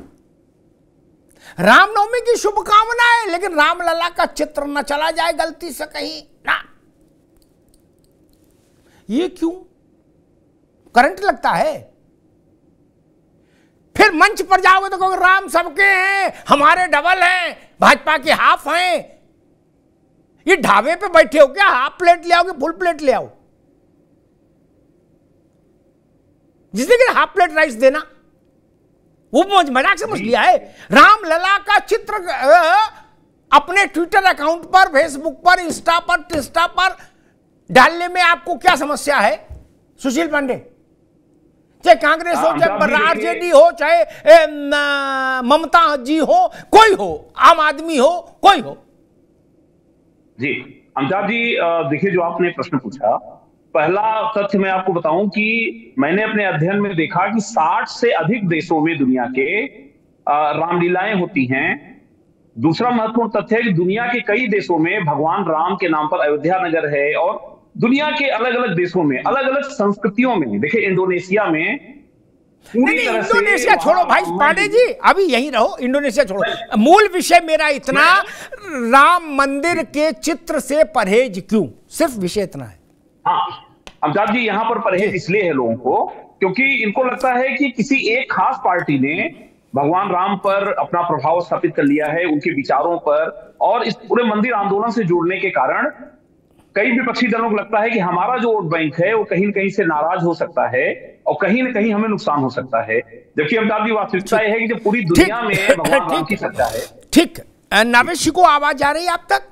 रामनवमी की शुभकामनाएं, लेकिन राम लला का चित्र ना चला जाए गलती से कहीं ना। ये क्यों करंट लगता है? फिर मंच पर जाओगे तो कहोगे राम सबके हैं, हमारे डबल हैं, भाजपा के हाफ हैं। ये ढाबे पे बैठे हो क्या, हाफ प्लेट ले आओगे फुल प्लेट ले आओ? जिसने कि हाफ प्लेट राइस देना वो मजाक समझ लिया है। राम लला का चित्र अपने ट्विटर अकाउंट पर, फेसबुक पर, इंस्टा पर, टिस्टा पर डालने में आपको क्या समस्या है सुशील पांडे? चाहे कांग्रेस हो, चाहे आरजेडी हो, चाहे ममता जी हो, कोई हो, आम आदमी हो, कोई हो। जी अमिताभ जी, देखिए जो आपने प्रश्न पूछा, पहला तथ्य मैं आपको बताऊं कि मैंने अपने अध्ययन में देखा कि साठ से अधिक देशों में दुनिया के रामलीलाएं होती हैं। दूसरा महत्वपूर्ण तथ्य है कि दुनिया के कई देशों में भगवान राम के नाम पर अयोध्या नगर है, और दुनिया के अलग अलग देशों में, अलग अलग संस्कृतियों में, देखिए इंडोनेशिया में नहीं, इंडोनेशिया छोड़ो भाई पांडे जी, अभी यहीं रहो, इंडोनेशिया छोड़ो। मूल विषय मेरा इतना, राम मंदिर के चित्र से परहेज क्यों, सिर्फ विषय इतना है। हाँ अमिताभ जी, यहाँ पर परहेज इसलिए है लोगों को क्योंकि इनको लगता है कि किसी एक खास पार्टी ने भगवान राम पर अपना प्रभाव स्थापित कर लिया है, उनके विचारों पर, और इस पूरे मंदिर आंदोलन से जोड़ने के कारण कई विपक्षी दलों को लगता है कि हमारा जो वोट बैंक है वो कहीं न कहीं से नाराज हो सकता है और कहीं न कहीं हमें नुकसान हो सकता है। जबकि अमिताभ जी, वास्तविकता यह है कि जो पूरी दुनिया में भगवान राम की सत्ता है। ठीक, नवेश को आवाज आ रही है आप तक?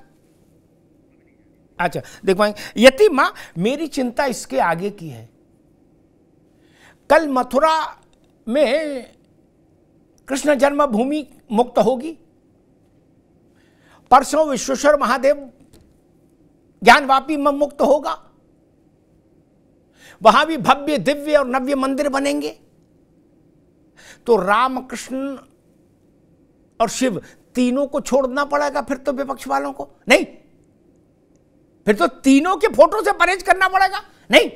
अच्छा देख पाएंगे। यति मां, मेरी चिंता इसके आगे की है। कल मथुरा में कृष्ण जन्मभूमि मुक्त होगी, परसों विश्वेश्वर महादेव ज्ञानवापी में मुक्त होगा, वहां भी भव्य दिव्य और नव्य मंदिर बनेंगे। तो राम कृष्ण और शिव तीनों को छोड़ना पड़ेगा फिर तो विपक्ष वालों को? नहीं, फिर तो तीनों के फोटो से परहेज करना पड़ेगा। नहीं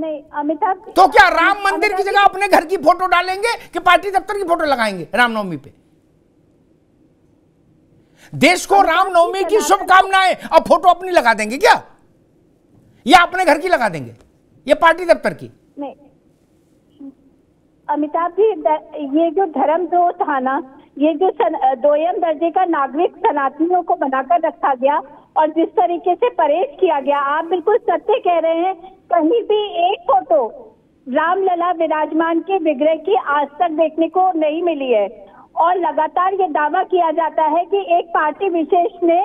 नहीं अमिताभ, तो क्या राम मंदिर की जगह अपने घर की फोटो डालेंगे कि पार्टी दफ्तर की फोटो लगाएंगे रामनवमी पे? देश को रामनवमी की शुभकामनाएं और फोटो अपनी लगा देंगे क्या, या अपने घर की लगा देंगे या पार्टी दफ्तर की? नहीं अमिताभ जी, ये जो धर्म जो था ना, ये जो दोयम दर्जे का नागरिक सनातनियों को बनाकर रखा गया और जिस तरीके से परहेज किया गया, आप बिल्कुल सत्य कह रहे हैं। कहीं भी एक फोटो रामलला विराजमान के विग्रह की आज तक देखने को नहीं मिली है और लगातार ये दावा किया जाता है कि एक पार्टी विशेष ने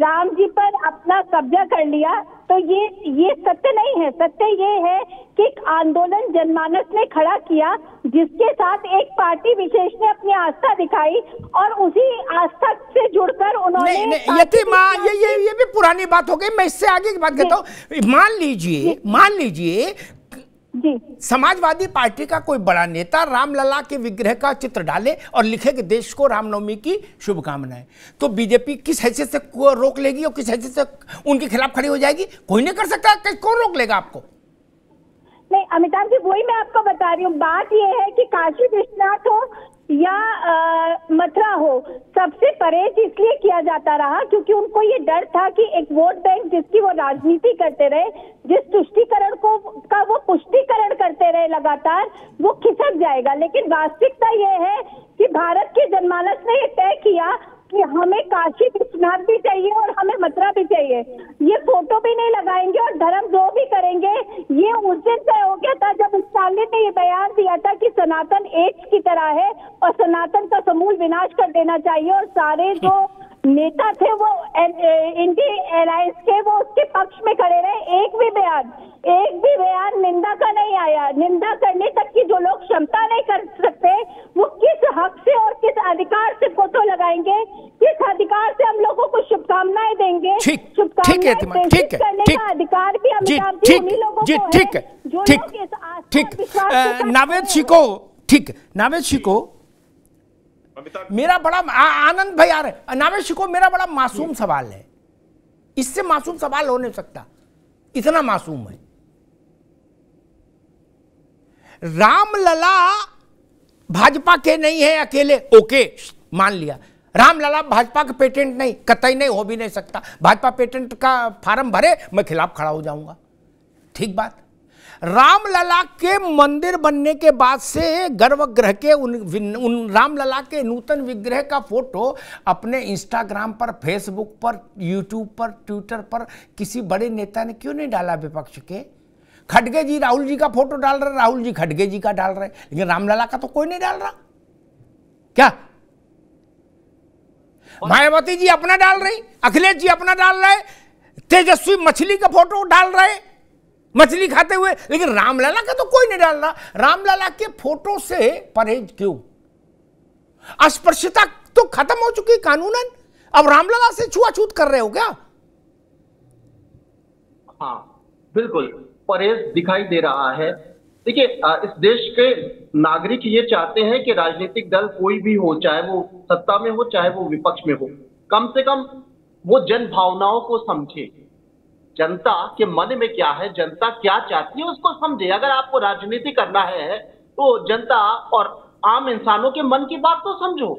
राम जी पर अपना कब्जा कर लिया। तो ये ये सत्य नहीं है। सत्य ये है कि एक आंदोलन जनमानस ने खड़ा किया जिसके साथ एक पार्टी विशेष ने अपनी आस्था दिखाई और उसी आस्था से जुड़कर उन्होंने नहीं, नहीं, यति मां, ये ये ये भी पुरानी बात हो गई। मैं इससे आगे की बात करता हूँ। मान लीजिए मान लीजिए समाजवादी पार्टी का कोई बड़ा नेता रामलला के विग्रह का चित्र डाले और लिखे कि देश को रामनवमी की शुभकामनाएं, तो बीजेपी किस हैसियत से रोक लेगी और किस हैसियत से उनके खिलाफ खड़ी हो जाएगी? कोई नहीं कर सकता। कौन रोक लेगा आपको? नहीं अमिताभ जी, वही मैं आपको बता रही हूँ। बात यह है कि काशी विश्वनाथ हो या मथुरा हो, सबसे परहेज इसलिए किया जाता रहा क्योंकि उनको ये डर था कि एक वोट बैंक जिसकी वो राजनीति करते रहे, जिस तुष्टिकरण को का वो पुष्टिकरण करते रहे लगातार, वो खिसक जाएगा। लेकिन वास्तविकता ये है कि भारत के जनमानस ने ये तय किया कि हमें काशी विश्वनाथ भी चाहिए और हमें मथुरा भी चाहिए। ये फोटो भी नहीं लगाएंगे और धर्म जो भी करेंगे, ये उस दिन तय हो गया था जब स्टालिन ने ये बयान दिया था कि सनातन एड्स की तरह है और सनातन का समूल विनाश कर देना चाहिए। और सारे जो नेता थे वो इंडी एलायंस के, वो उसके पक्ष में खड़े रहे। एक भी बयान एक भी बयान निंदा का नहीं आया। निंदा करने तक की जो लोग क्षमता नहीं कर सकते, वो किस हक से और किस अधिकार से फोटो लगाएंगे, किस अधिकार से हम लोगों को शुभकामनाएं देंगे? शुभकामनाएं करने का अधिकार भी अमिताभ जी उन्हीं लोगों को है जो लोग इस आस्था नावेद शिको। ठीक, नावेद शिको, मेरा बड़ा आ, आनंद भाई आ रहे। नावेश को मेरा बड़ा मासूम सवाल है, इससे मासूम सवाल हो नहीं सकता, इतना मासूम है। रामलला भाजपा के नहीं है अकेले, ओके मान लिया। रामलला भाजपा का पेटेंट नहीं, कतई नहीं, हो भी नहीं सकता। भाजपा पेटेंट का फार्म भरे, मैं खिलाफ खड़ा हो जाऊंगा। ठीक बात। रामलला के मंदिर बनने के बाद से गर्भगृह के उन, उन रामलला के नूतन विग्रह का फोटो अपने इंस्टाग्राम पर, फेसबुक पर, यूट्यूब पर, ट्विटर पर किसी बड़े नेता ने क्यों नहीं डाला विपक्ष के? खड़गे जी राहुल जी का फोटो डाल रहे, राहुल जी खड़गे जी का डाल रहे, लेकिन रामलला का तो कोई नहीं डाल रहा। क्या मायावती जी अपना डाल रही, अखिलेश जी अपना डाल रहे, तेजस्वी मछली का फोटो डाल रहे मछली खाते हुए, लेकिन रामलला का तो कोई नहीं डाल रहा। रामलला के फोटो से परहेज क्यों? अस्पृश्यता तो खत्म हो चुकी कानूनन, अब रामलला से छुआछूत कर रहे हो क्या? हाँ बिल्कुल, परहेज दिखाई दे रहा है। देखिए, इस देश के नागरिक ये चाहते हैं कि राजनीतिक दल कोई भी हो, चाहे वो सत्ता में हो चाहे वो विपक्ष में हो, कम से कम वो जन भावनाओं को समझे। जनता के मन में क्या है, जनता क्या चाहती है उसको समझे। अगर आपको राजनीति करना है तो जनता और आम इंसानों के मन की बात तो समझो।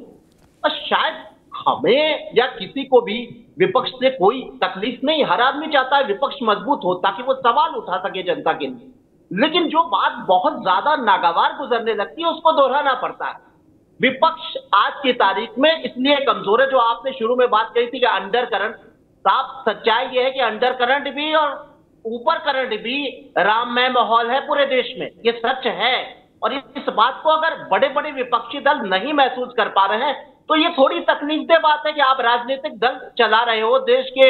शायद हमें या किसी को भी विपक्ष से कोई तकलीफ नहीं, हर आदमी चाहता है विपक्ष मजबूत हो ताकि वो सवाल उठा सके जनता के लिए, लेकिन जो बात बहुत ज्यादा नागवार गुजरने लगती है उसको दोहराना पड़ता है। विपक्ष आज की तारीख में इसलिए कमजोर है, जो आपने शुरू में बात कही थी कि अंडर करंट, साफ सच्चाई ये है कि अंडर करंट भी और ऊपर करंट भी राममय माहौल है पूरे देश में, ये सच है। और इस बात को अगर बड़े बड़े विपक्षी दल नहीं महसूस कर पा रहे हैं तो ये थोड़ी तकलीफदेह बात है कि आप राजनीतिक दल चला रहे हो। देश के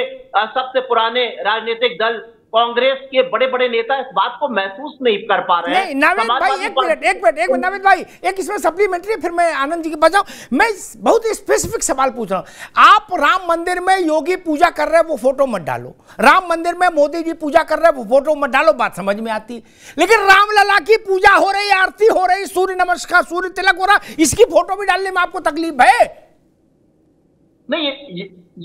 सबसे पुराने राजनीतिक दल कांग्रेस के बड़े बड़े नेता इस बात को महसूस नहीं कर पा रहे हैं। नाविद भाई एक मिनट एक मिनट एक मिनट नाविद भाई एक इसमें सप्लीमेंट्री, फिर मैं आनंद जी के पास जाऊं। मैं बहुत स्पेसिफिक सवाल पूछ रहा हूं, आप राम मंदिर में योगी पूजा कर रहे हैं वो फोटो मत डालो, राम मंदिर में मोदी जी पूजा कर रहे हैं वो फोटो मत डालो, बात समझ में आती है। लेकिन रामलला की पूजा हो रही, आरती हो रही, सूर्य नमस्कार, सूर्य तिलक हो रहा, इसकी फोटो भी डालने में आपको तकलीफ है? नहीं,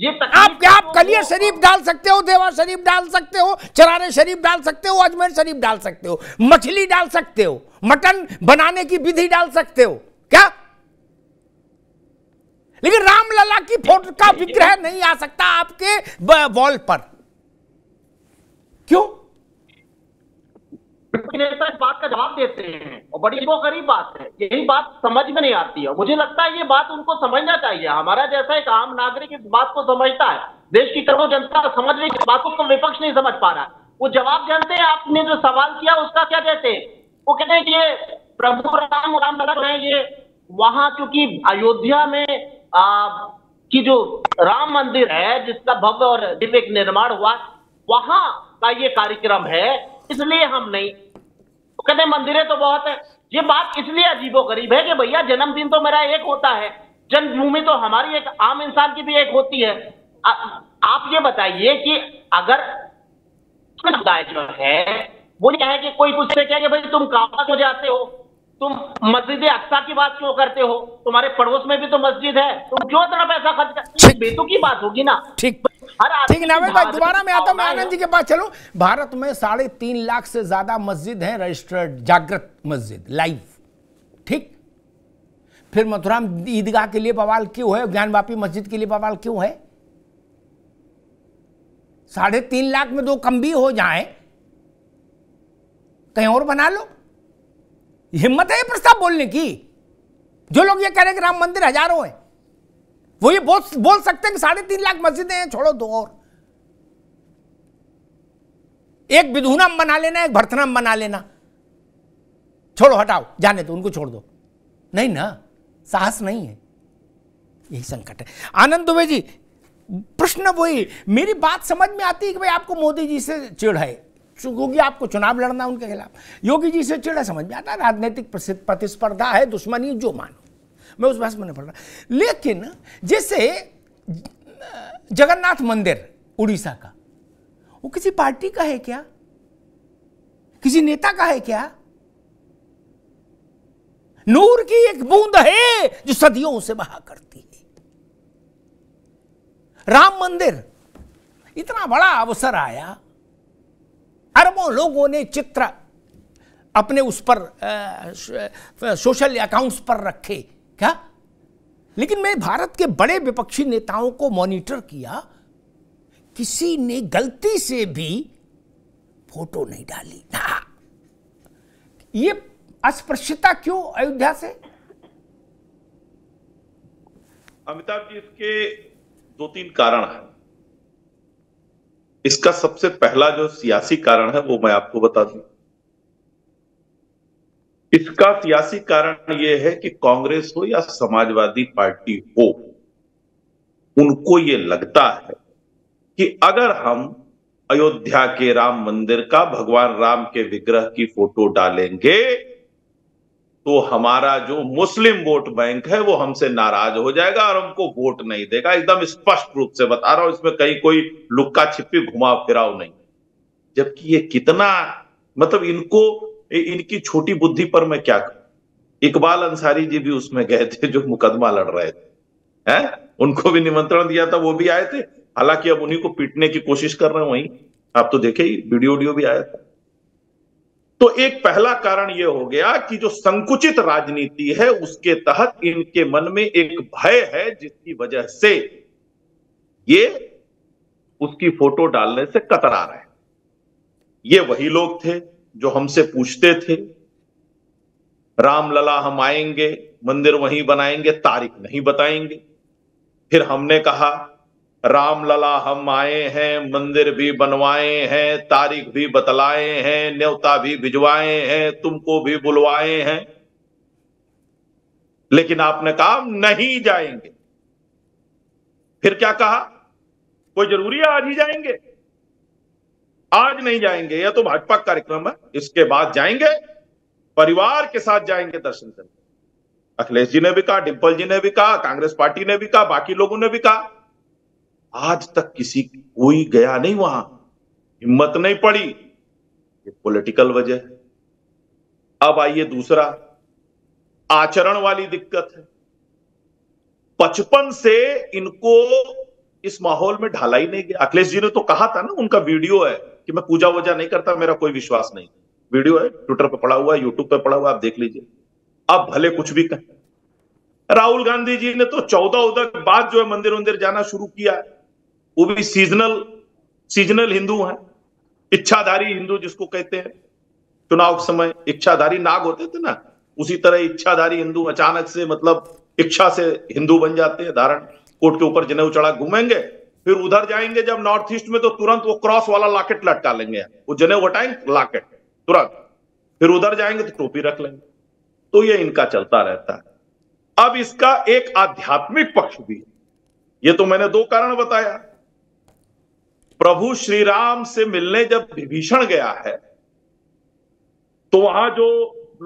ये आप क्या आप कलियर शरीफ डाल सकते हो, देवा शरीफ डाल सकते हो, चरारे शरीफ डाल सकते हो, अजमेर शरीफ डाल सकते हो, मछली डाल सकते हो, मटन बनाने की विधि डाल सकते हो क्या? लेकिन रामलला की फोटो का विग्रह नहीं आ सकता आपके वॉल पर, क्यों? नेता इस बात का जवाब देते हैं और बड़ी अजीबोगरीब बात है, यही बात समझ में नहीं आती है। मुझे लगता है ये बात उनको समझना चाहिए। हमारा जैसा एक आम नागरिक इस बात को समझता है, देश की करोड़ों जनता समझ रही, इस बात को विपक्ष नहीं समझ पा रहा है। वो जवाब जानते हैं, आपने जो सवाल किया उसका क्या देते हैं? वो कहते हैं कि ये प्रभु राम राम लला है, ये वहां क्योंकि अयोध्या में आ, की जो राम मंदिर है जिसका भव्य और दिव्य निर्माण हुआ, वहां का ये कार्यक्रम है, इसलिए हम नहीं। कहते मंदिरें तो बहुत है। ये बात इसलिए अजीबोगरीब है कि भैया जन्मदिन तो मेरा एक होता है, जन्मभूमि तो हमारी एक आम इंसान की भी एक होती है। आ, आप ये बताइए कि अगर समुदाय जो है वो क्या है कि कोई मुझसे कहे कि भाई तुम काबा क्यों जाते हो, तुम मस्जिद अक्सा की बात क्यों करते हो, तुम्हारे पड़ोस में भी तो मस्जिद है, तुम क्यों इतना पैसा खर्च कर, बेतुकी की बात होगी ना। ठीक ठीक नावेद भाई, दोबारा मैं आता हूं, मैं आनंद जी के पास चलूं। भारत में साढ़े तीन लाख से ज्यादा मस्जिद हैं रजिस्टर्ड, जागृत मस्जिद लाइव, ठीक। फिर मथुरा ईदगाह के लिए बवाल क्यों है, ज्ञानवापी मस्जिद के लिए बवाल क्यों है? साढ़े तीन लाख में दो कम भी हो जाए कहीं और बना लो। हिम्मत है ये प्रस्ताव बोलने की? जो लोग ये कह रहे हैं कि राम मंदिर हजारों है वो ये बोल बोल सकते हैं कि साढ़े तीन लाख मस्जिदें हैं, छोड़ो दो और, एक विधुनाम बना लेना, एक भरतनाम बना लेना, छोड़ो हटाओ जाने दो उनको, छोड़ दो। नहीं ना, साहस नहीं है, यही संकट है। आनंद दुबे जी, प्रश्न वही, मेरी बात समझ में आती है कि भाई आपको मोदी जी से चिढ़ है क्योंकि आपको चुनाव लड़ना उनके खिलाफ, योगी जी से चिढ़ है, समझ में आता है, राजनीतिक प्रतिस्पर्धा है, दुश्मनी जो मानो, मैं उस भाषा में नहीं पढ़ रहा। लेकिन जैसे जगन्नाथ मंदिर उड़ीसा का, वो किसी पार्टी का है क्या, किसी नेता का है क्या? नूर की एक बूंद है जो सदियों से बहा करती है। राम मंदिर इतना बड़ा अवसर आया, अरबों लोगों ने चित्र अपने उस पर आ, सोशल अकाउंट्स पर रखे क्या? लेकिन मैं भारत के बड़े विपक्षी नेताओं को मॉनिटर किया, किसी ने गलती से भी फोटो नहीं डाली ना। ये अस्पृश्यता क्यों अयोध्या से? अमिताभ जी, इसके दो तीन कारण हैं। इसका सबसे पहला जो सियासी कारण है वो मैं आपको बता दूं। इसका सियासी कारण यह है कि कांग्रेस हो या समाजवादी पार्टी हो, उनको ये लगता है कि अगर हम अयोध्या के राम मंदिर का, भगवान राम के विग्रह की फोटो डालेंगे तो हमारा जो मुस्लिम वोट बैंक है वो हमसे नाराज हो जाएगा और हमको वोट नहीं देगा। एकदम स्पष्ट रूप से बता रहा हूं, इसमें कहीं कोई लुक्का छिपी घुमा फिराव नहीं। जबकि ये कितना, मतलब इनको, इनकी छोटी बुद्धि पर मैं क्या करूं। इकबाल अंसारी जी भी उसमें गए थे जो मुकदमा लड़ रहे थे, हैं? उनको भी निमंत्रण दिया था, वो भी आए थे, हालांकि अब उन्हीं को पीटने की कोशिश कर रहे हैं वहीं। आप तो देखे ही, वीडियो वीडियो भी आया था। तो एक पहला कारण यह हो गया कि जो संकुचित राजनीति है उसके तहत इनके मन में एक भय है, जिसकी वजह से ये उसकी फोटो डालने से कतरा रहे हैं। ये वही लोग थे जो हमसे पूछते थे रामलला हम आएंगे, मंदिर वहीं बनाएंगे, तारीख नहीं बताएंगे। फिर हमने कहा रामलला हम आए हैं, मंदिर भी बनवाए हैं, तारीख भी बतलाए हैं, न्योता भी भिजवाए हैं, तुमको भी बुलवाए हैं, लेकिन आपने कहा नहीं जाएंगे। फिर क्या कहा, कोई जरूरी है आज ही जाएंगे? आज नहीं जाएंगे, यह तो भाजपा कार्यक्रम है, इसके बाद जाएंगे, परिवार के साथ जाएंगे दर्शन करने। अखिलेश जी ने भी कहा, डिंपल जी ने भी कहा, कांग्रेस पार्टी ने भी कहा, बाकी लोगों ने भी कहा, आज तक किसी कोई गया नहीं, वहां हिम्मत नहीं पड़ी। ये पॉलिटिकल वजह है। अब आइए दूसरा, आचरण वाली दिक्कत है। बचपन से इनको इस माहौल में ढाला ही नहीं गया। अखिलेश जी ने तो कहा था ना, उनका वीडियो है कि मैं पूजा वूजा नहीं करता, मेरा कोई विश्वास नहीं। वीडियो है, ट्विटर पे पड़ा हुआ है, यूट्यूब पे पड़ा हुआ, आप देख लीजिए। आप भले कुछ भी कहें। राहुल गांधी जी ने तो चौदह उदक बाद जो है मंदिर मंदिर जाना शुरू किया है, वो भी सीजनल सीजनल हिंदू है, इच्छाधारी हिंदू जिसको कहते हैं। चुनाव के समय इच्छाधारी नाग होते थे ना, उसी तरह इच्छाधारी हिंदू अचानक से मतलब इच्छा से हिंदू बन जाते हैं, धारण कोट के ऊपर जनेऊ चढ़ा घूमेंगे। फिर उधर जाएंगे जब नॉर्थ ईस्ट में तो तुरंत वो क्रॉस वाला लाकेट लटका लेंगे, वो जनेऊ हटाएंगे लाकेट तुरंत। फिर उधर जाएंगे तो टोपी रख लेंगे। तो ये इनका चलता रहता है। अब इसका एक आध्यात्मिक पक्ष भी है। ये तो मैंने दो कारण बताया। प्रभु श्री राम से मिलने जब विभीषण गया है तो वहां जो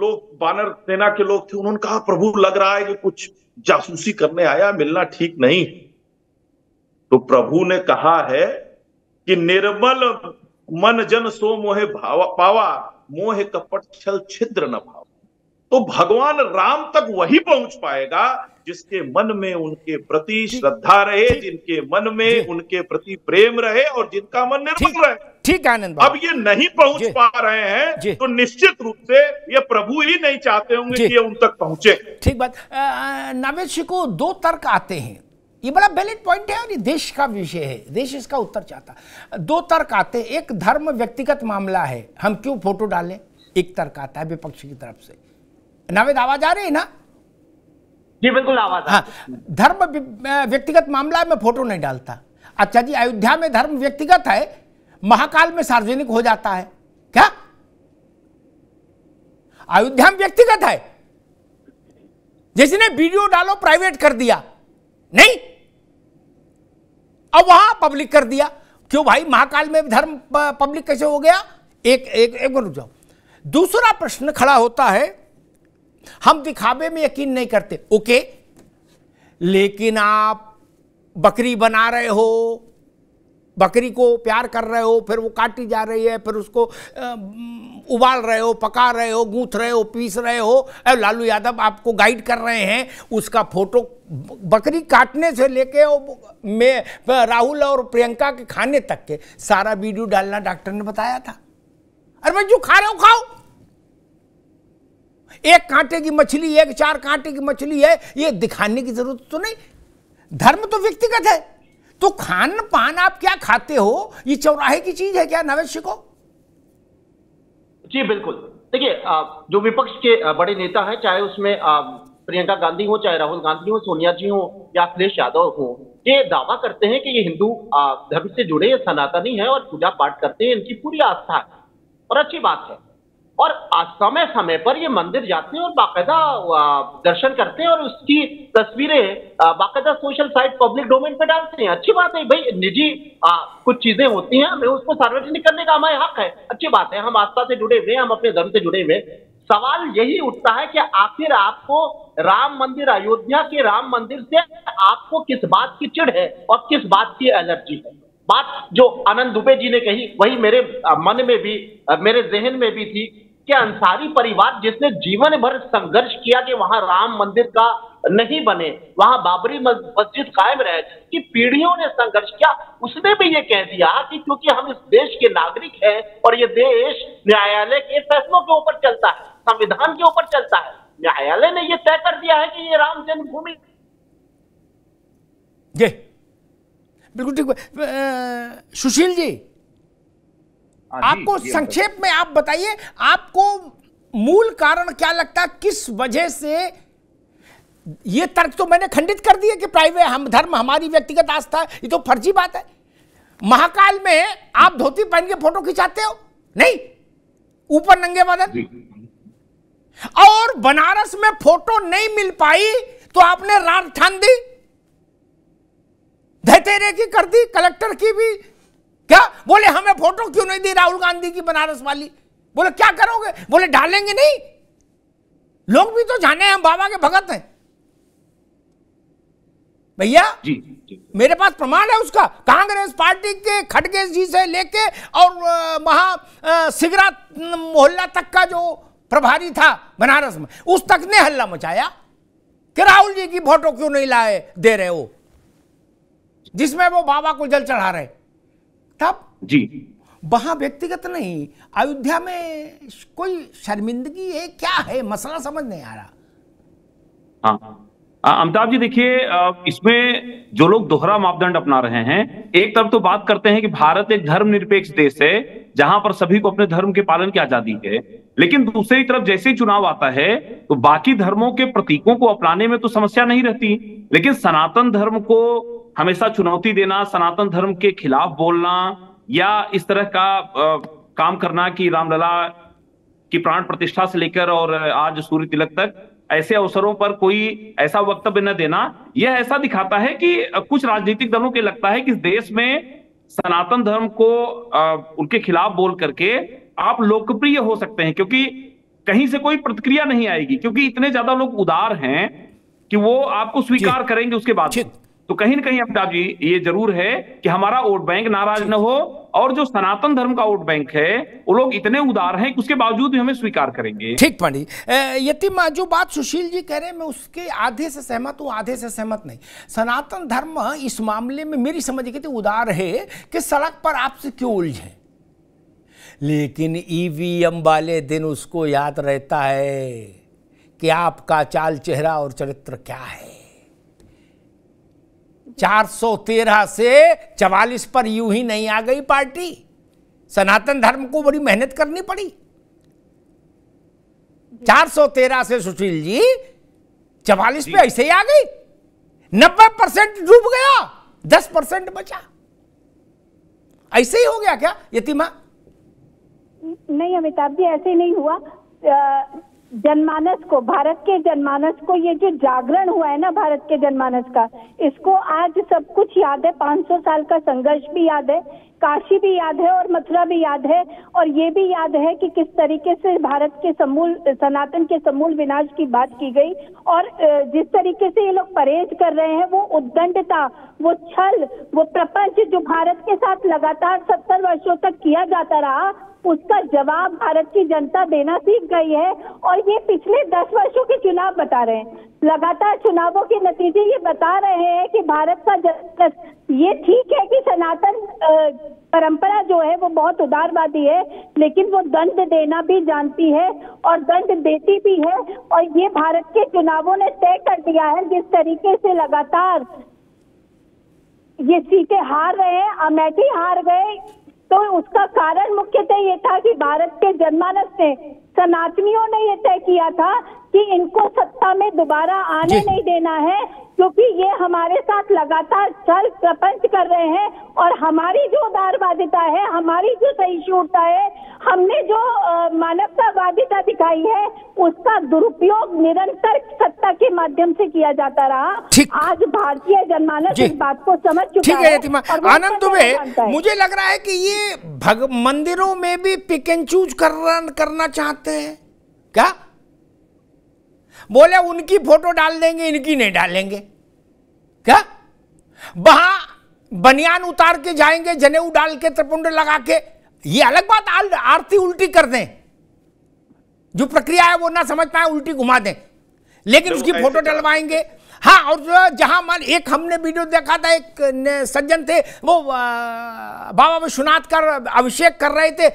लोग बानर सेना के लोग थे उन्होंने कहा प्रभु लग रहा है कि कुछ जासूसी करने आया, मिलना ठीक नहीं। तो प्रभु ने कहा है कि निर्मल मन जन सो मोहे भावा पावा, मोहे कपट छल छिद्र न भावा। तो भगवान राम तक वही पहुंच पाएगा जिसके मन में उनके प्रति श्रद्धा रहे, जिनके मन में उनके प्रति प्रेम रहे और जिनका मन निर्मल रहे। ठीक आनंद, अब ये नहीं पहुंच पा रहे हैं तो निश्चित रूप से ये प्रभु ही नहीं चाहते होंगे कि ये उन तक पहुंचे। ठीक बात। नावेश को दो तर्क आते हैं, ये बड़ा वैलिड पॉइंट है और ये देश का विषय है, देश इसका उत्तर चाहता। दो तर्क आते, एक धर्म व्यक्तिगत मामला है, हम क्यों फोटो डालें, एक तर्क आता है विपक्ष की तरफ से। नावेद आवाज आ रही है ना? जी बिल्कुल आवाज। हाँ, धर्म व्यक्तिगत मामला है, मैं फोटो नहीं डालता। अच्छा जी, अयोध्या में धर्म व्यक्तिगत है, महाकाल में सार्वजनिक हो जाता है क्या? अयोध्या में व्यक्तिगत है, जिसने वीडियो डालो प्राइवेट कर दिया, नहीं अब वहां पब्लिक कर दिया। क्यों भाई, महाकाल में धर्म पब्लिक कैसे हो गया? एक एक एक रुक जाओ। दूसरा प्रश्न खड़ा होता है, हम दिखावे में यकीन नहीं करते, ओके, लेकिन आप बकरी बना रहे हो, बकरी को प्यार कर रहे हो, फिर वो काटी जा रही है, फिर उसको उबाल रहे हो, पका रहे हो, गूंथ रहे हो, पीस रहे हो, और लालू यादव आपको गाइड कर रहे हैं, उसका फोटो बकरी काटने से लेके मैं राहुल और प्रियंका के खाने तक के सारा वीडियो डालना डॉक्टर ने बताया था। अरे भाई जो खा रहे हो खाओ, एक कांटे की मछली, एक चार कांटे की मछली है, ये दिखाने की जरूरत तो नहीं। धर्म तो व्यक्तिगत है, तो खान पान आप क्या खाते हो ये चौराहे की चीज है क्या नवेश्य को? जी बिल्कुल। देखिए, जो विपक्ष के बड़े नेता हैं, चाहे उसमें प्रियंका गांधी हो, चाहे राहुल गांधी हो, सोनिया जी हो या अखिलेश यादव हो, ये दावा करते हैं कि ये हिंदू धर्म से जुड़े सनातनी है और पूजा पाठ करते हैं, इनकी पूरी आस्था है और अच्छी बात है। और समय समय पर ये मंदिर जाते हैं और बाकायदा दर्शन करते हैं और उसकी तस्वीरें बाकायदा सोशल साइट पब्लिक डोमेन पे डालते हैं। अच्छी बात है भाई, निजी आ, कुछ चीजें होती हैं, हमें उसको सार्वजनिक करने का हमारे हक है, अच्छी बात है, हम आस्था से जुड़े हुए, हम अपने धर्म से जुड़े हुए। सवाल यही उठता है कि आखिर आपको राम मंदिर, अयोध्या के राम मंदिर से आपको किस बात की चिढ़ है और किस बात की एलर्जी है? बात जो आनंद दुबे जी ने कही वही मेरे मन में भी, मेरे जहन में भी थी कि अंसारी परिवार जिसने जीवन भर संघर्ष किया कि वहां राम मंदिर का नहीं बने, वहां बाबरी मस्जिद कायम रहे, कि पीढ़ियों ने संघर्ष किया। उसने भी ये कह दिया कि क्योंकि हम इस देश के नागरिक हैं और ये देश न्यायालय के फैसलों के ऊपर चलता है, संविधान के ऊपर चलता है। न्यायालय ने ये तय कर दिया है कि ये राम जन्मभूमि। जी बिल्कुल ठीक। सुशील जी, आपको संक्षेप में आप बताइए, आपको मूल कारण क्या लगता है, किस वजह से ये तर्क तो मैंने खंडित कर दिया कि प्राइवेट हम धर्म हमारी व्यक्तिगत आस्था, ये तो फर्जी बात है। महाकाल में आप धोती पहन के फोटो खिंचाते हो, नहीं ऊपर नंगे बदन, और बनारस में फोटो नहीं मिल पाई तो आपने रार ठान दी, धतेरे की कर दी, कलेक्टर की भी। क्या बोले, हमें फोटो क्यों नहीं दी राहुल गांधी की बनारस वाली? बोले क्या करोगे? बोले डालेंगे नहीं, लोग भी तो जाने हम बाबा के भगत हैं। भैया मेरे पास प्रमाण है उसका, कांग्रेस पार्टी के खड़गे जी से लेके और महा सिगरा मोहल्ला तक का जो प्रभारी था बनारस में, उस तक ने हल्ला मचाया कि राहुल जी की फोटो क्यों नहीं लाए दे रहे हो, जिसमें वो बाबा को जल चढ़ा रहे। तब जी वहां व्यक्तिगत नहीं, अयोध्या में कोई शर्मिंदगी है, क्या है मसला, समझ नहीं आ रहा। हाँ अमिताभ जी, देखिए इसमें जो लोग दोहरा मापदंड अपना रहे हैं, एक तरफ तो बात करते हैं कि भारत एक धर्मनिरपेक्ष देश है जहां पर सभी को अपने धर्म के पालन की आजादी है, लेकिन दूसरी तरफ जैसे ही चुनाव आता है तो बाकी धर्मों के प्रतीकों को अपनाने में तो समस्या नहीं रहती, लेकिन सनातन धर्म को हमेशा चुनौती देना, सनातन धर्म के खिलाफ बोलना या इस तरह का आ, काम करना कि रामलला की प्राण प्रतिष्ठा से लेकर और आज सूर्य तिलक तक ऐसे अवसरों पर कोई ऐसा वक्तव्य न देना, यह ऐसा दिखाता है कि कुछ राजनीतिक दलों के लगता है कि इस देश में सनातन धर्म को आ, उनके खिलाफ बोल करके आप लोकप्रिय हो सकते हैं, क्योंकि कहीं से कोई प्रतिक्रिया नहीं आएगी, क्योंकि इतने ज्यादा लोग उदार हैं कि वो आपको स्वीकार करेंगे। उसके बाद तो कहीं ना कहीं अमिताभ जी ये जरूर है कि हमारा वोट बैंक नाराज न हो, और जो सनातन धर्म का वोट बैंक है वो लोग इतने उदार हैं कि उसके बावजूद भी हमें स्वीकार करेंगे। ठीक पांडी यतिमा, जो बात सुशील जी कह रहे हैं मैं उसके आधे से सहमत हूँ, आधे से सहमत नहीं। सनातन धर्म इस मामले में मेरी समझ के तो उदार है कि सड़क पर आपसे क्यों उलझे, लेकिन ईवीएम वाले दिन उसको याद रहता है कि आपका चाल चेहरा और चरित्र क्या है। चार सौ तेरह से चवालीस पर यूं ही नहीं आ गई पार्टी, सनातन धर्म को बड़ी मेहनत करनी पड़ी। चार सौ तेरह से सुशील जी चवालीस पे ऐसे ही आ गई, नब्बे परसेंट डूब गया, दस परसेंट बचा, ऐसे ही हो गया। क्या यतिमा? नहीं अमिताभ जी, ऐसे नहीं हुआ। जनमानस को, भारत के जनमानस को ये जो जागरण हुआ है ना भारत के जनमानस का, इसको आज सब कुछ याद है, पाँच सौ साल का संघर्ष भी याद है, काशी भी याद है और मथुरा भी याद है, और ये भी याद है कि किस तरीके से भारत के समूल सनातन के समूल विनाश की बात की गई, और जिस तरीके से ये लोग परहेज कर रहे हैं, वो उद्दंडता, वो छल, वो प्रपंच जो भारत के साथ लगातार सत्तर वर्षों तक किया जाता रहा, उसका जवाब भारत की जनता देना सीख गई है। और ये पिछले दस वर्षों के चुनाव बता रहे हैं, लगातार चुनावों के नतीजे ये बता रहे हैं कि भारत का जनता, ये ठीक है कि सनातन परंपरा जो है वो बहुत उदारवादी है, लेकिन वो दंड देना भी जानती है और दंड देती भी है, और ये भारत के चुनावों ने तय कर दिया है। जिस तरीके से लगातार ये सीटें हार रहे हैं, अमेठी हार गए, तो उसका कारण मुख्यतः ये था कि भारत के जनमानस ने, सनातनियों ने ये तय किया था कि इनको सत्ता में दोबारा आने नहीं देना है, क्योंकि ये हमारे साथ लगातार छल प्रपंच कर रहे हैं, और हमारी जो उदारवादिता है, हमारी जो सहिष्णुता है, हमने जो मानवतावादिता दिखाई है, उसका दुरुपयोग निरंतर सत्ता के माध्यम से किया जाता रहा। आज भारतीय जनमानस इस बात को समझ चुका है। आनंद दुबे, मुझे लग रहा है कि ये भग मंदिरों में भी पिक एंड चूज करना चाहते हैं। क्या बोले, उनकी फोटो डाल देंगे, इनकी नहीं डालेंगे। क्या वहां बनियान उतार के जाएंगे, जनेऊ डाल के, त्रिपुंड लगा के, ये अलग बात आरती उल्टी कर दें, जो प्रक्रिया है वो ना समझ पाए उल्टी घुमा दें, लेकिन उसकी फोटो डलवाएंगे। हाँ, और जहां मान एक हमने वीडियो देखा था, एक सज्जन थे वो बाबा विश्वनाथ का अभिषेक कर रहे थे,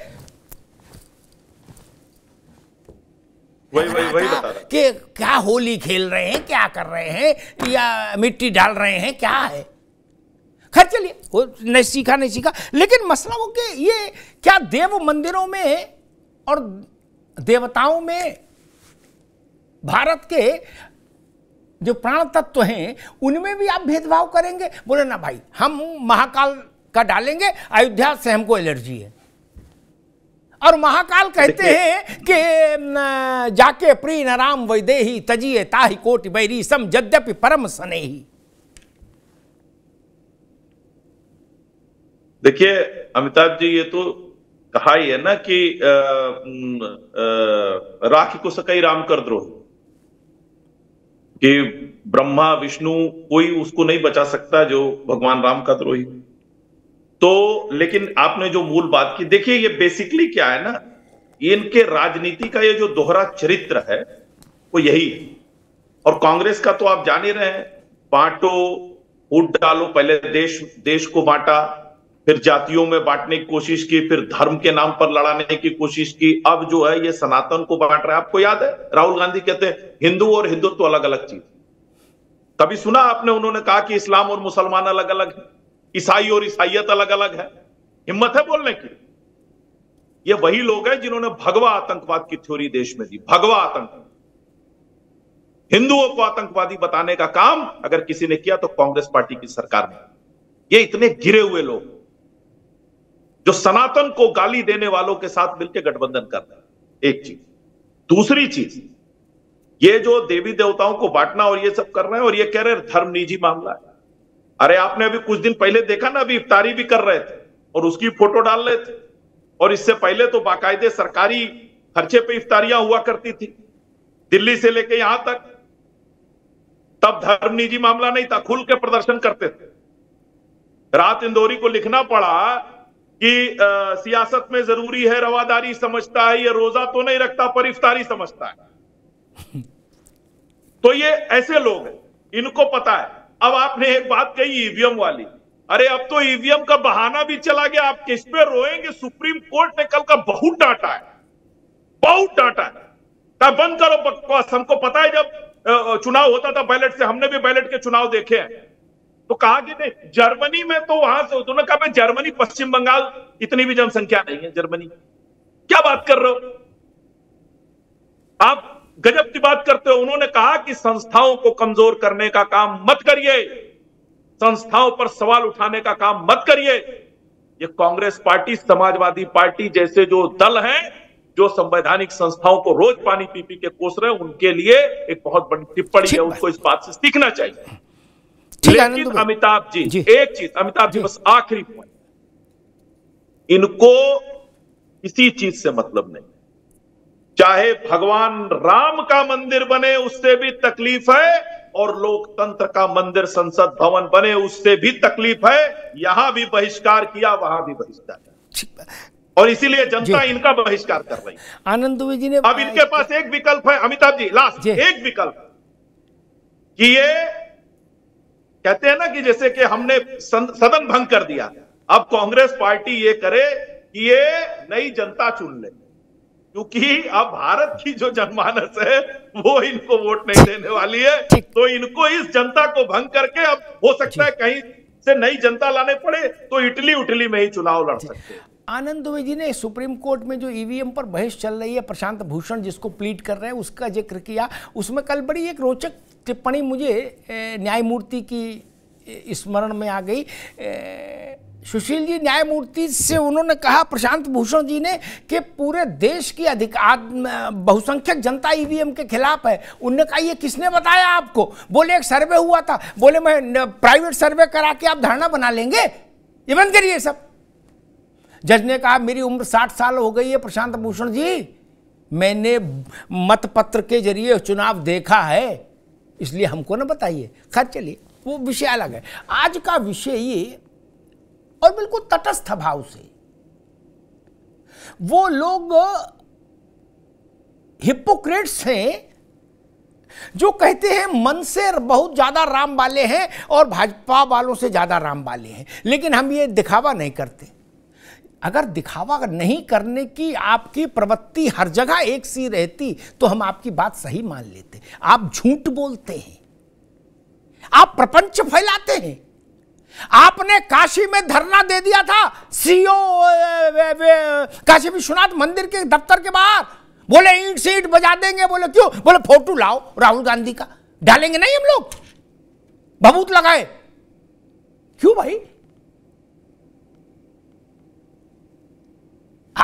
वही वही वही बता रहा कि क्या होली खेल रहे हैं, क्या कर रहे हैं, या मिट्टी डाल रहे हैं, क्या है। खैर चलिए, वो नहीं सीखा नहीं सीखा लेकिन मसला वो कि ये क्या देव मंदिरों में और देवताओं में भारत के जो प्राण तत्व हैं उनमें भी आप भेदभाव करेंगे। बोले ना भाई, हम महाकाल का डालेंगे, अयोध्या से हमको एलर्जी है। और महाकाल कहते हैं कि जाके प्री नाम वैदेही तजिए ताहि कोटि बैरी सम यद्यपि परम सनेही। देखिए अमिताभ जी, ये तो कहा ही है ना कि आ, आ, राख को सकई राम कर द्रोह, कि ब्रह्मा विष्णु कोई उसको नहीं बचा सकता जो भगवान राम का द्रोही। तो लेकिन आपने जो मूल बात की, देखिए ये बेसिकली क्या है ना, इनके राजनीति का ये जो दोहरा चरित्र है वो यही है। और कांग्रेस का तो आप जान ही रहे हैं, बांटो फूट डालो, पहले देश देश को बांटा, फिर जातियों में बांटने की कोशिश की, फिर धर्म के नाम पर लड़ाने की कोशिश की, अब जो है ये सनातन को बांट रहा है। आपको याद है राहुल गांधी कहते हैं हिंदू और हिंदुत्व तो अलग अलग चीज। कभी सुना आपने उन्होंने कहा कि इस्लाम और मुसलमान अलग अलग है, ईसाई और ईसाइयत अलग अलग है? हिम्मत है बोलने की? ये वही लोग हैं जिन्होंने भगवा आतंकवाद की थ्योरी देश में दी। भगवा आतंक, हिंदुओं को आतंकवादी बताने का काम अगर किसी ने किया तो कांग्रेस पार्टी की सरकार ने। ये इतने गिरे हुए लोग जो सनातन को गाली देने वालों के साथ मिलकर गठबंधन कर रहे हैं, एक चीज। दूसरी चीज, ये जो देवी देवताओं को बांटना और ये सब कर रहे हैं, और ये कह रहे हैं धर्म निजी मामला है। अरे आपने अभी कुछ दिन पहले देखा ना, अभी इफ्तारी भी कर रहे थे और उसकी फोटो डाल रहे थे, और इससे पहले तो बाकायदे सरकारी खर्चे पे इफ्तारियां हुआ करती थी दिल्ली से लेके यहां तक। तब धर्म निजी मामला नहीं था, खुल के प्रदर्शन करते थे। रात इंदौरी को लिखना पड़ा कि आ, सियासत में जरूरी है रवादारी, समझता है ये रोजा तो नहीं रखता पर इफ्तारी समझता है। तो ये ऐसे लोग हैं, इनको पता है। अब आपने एक बात कही ईवीएम वाली, अरे अब तो ईवीएम का बहाना भी चला गया, आप किस पे रोएंगे? सुप्रीम कोर्ट ने कल का बहुत डांटा है, बहुत डांटा है। तब बंद करो बकवास, हमको पता है जब चुनाव होता था बैलेट से, हमने भी बैलेट के चुनाव देखे हैं। तो कहा कि नहीं, जर्मनी में तो वहां से उन्होंने कहा मैं जर्मनी, पश्चिम बंगाल इतनी भी जनसंख्या नहीं है जर्मनी, क्या बात कर रहे हो आप, गजब की बात करते हो। उन्होंने कहा कि संस्थाओं को कमजोर करने का काम मत करिए, संस्थाओं पर सवाल उठाने का काम मत करिए। ये कांग्रेस पार्टी, समाजवादी पार्टी जैसे जो दल हैं जो संवैधानिक संस्थाओं को रोज पानी पी पी के कोस रहे हैं, उनके लिए एक बहुत बड़ी टिप्पणी है, उनको इस बात से सीखना चाहिए। लेकिन अमिताभ जी, जी एक चीज अमिताभ जी, जी बस आखिरी पॉइंट, इनको किसी चीज से मतलब नहीं, चाहे भगवान राम का मंदिर बने उससे भी तकलीफ है, और लोकतंत्र का मंदिर संसद भवन बने उससे भी तकलीफ है। यहां भी बहिष्कार किया, वहां भी बहिष्कार, और इसीलिए जनता इनका बहिष्कार कर रही है। आनंद दुबे जी ने, अब इनके पास एक विकल्प है अमिताभ जी, लास्ट एक विकल्प कि ये कहते हैं ना कि जैसे कि हमने सदन भंग कर दिया, अब कांग्रेस पार्टी ये करे कि ये नई जनता चुन ले, क्योंकि अब भारत की जो जनमानस है वो इनको वोट नहीं देने वाली है। तो इनको इस जनता को भंग करके अब हो सकता है कहीं से नई जनता लाने पड़े, तो इटली उटली में ही चुनाव लड़ सकते हैं। आनंद दुबे जी ने सुप्रीम कोर्ट में जो ईवीएम पर बहस चल रही है, प्रशांत भूषण जिसको प्लीट कर रहे हैं उसका जिक्र किया, उसमें कल बड़ी एक रोचक टिप्पणी मुझे न्यायमूर्ति की स्मरण में आ गई। सुशील जी, न्यायमूर्ति से उन्होंने कहा, प्रशांत भूषण जी ने, कि पूरे देश की अधिक बहुसंख्यक जनता ईवीएम के खिलाफ है। उन्होंने कहा, ये किसने बताया आपको? बोले एक सर्वे हुआ था, बोले मैं प्राइवेट सर्वे करा के आप धारणा बना लेंगे, ये बंद करिए सब। जज ने कहा, मेरी उम्र साठ साल हो गई है प्रशांत भूषण जी, मैंने मतपत्र के जरिए चुनाव देखा है, इसलिए हमको ना बताइए। खैर चलिए, वो विषय अलग है। आज का विषय ये, और बिल्कुल तटस्थ भाव से, वो लोग हिपोक्रेट्स हैं जो कहते हैं मन से बहुत ज़्यादा राम वाले हैं और भाजपा वालों से ज़्यादा राम वाले हैं, लेकिन हम ये दिखावा नहीं करते। अगर दिखावा नहीं करने की आपकी प्रवृत्ति हर जगह एक सी रहती तो हम आपकी बात सही मान लेते। आप झूठ बोलते हैं, आप प्रपंच फैलाते हैं। आपने काशी में धरना दे दिया था, सीओ काशी विश्वनाथ मंदिर के दफ्तर के बाहर बोले ईंट से ईंट बजा देंगे। बोले क्यों? बोले फोटो लाओ राहुल गांधी का, डालेंगे नहीं हम लोग, भभूत लगाए। क्यों भाई?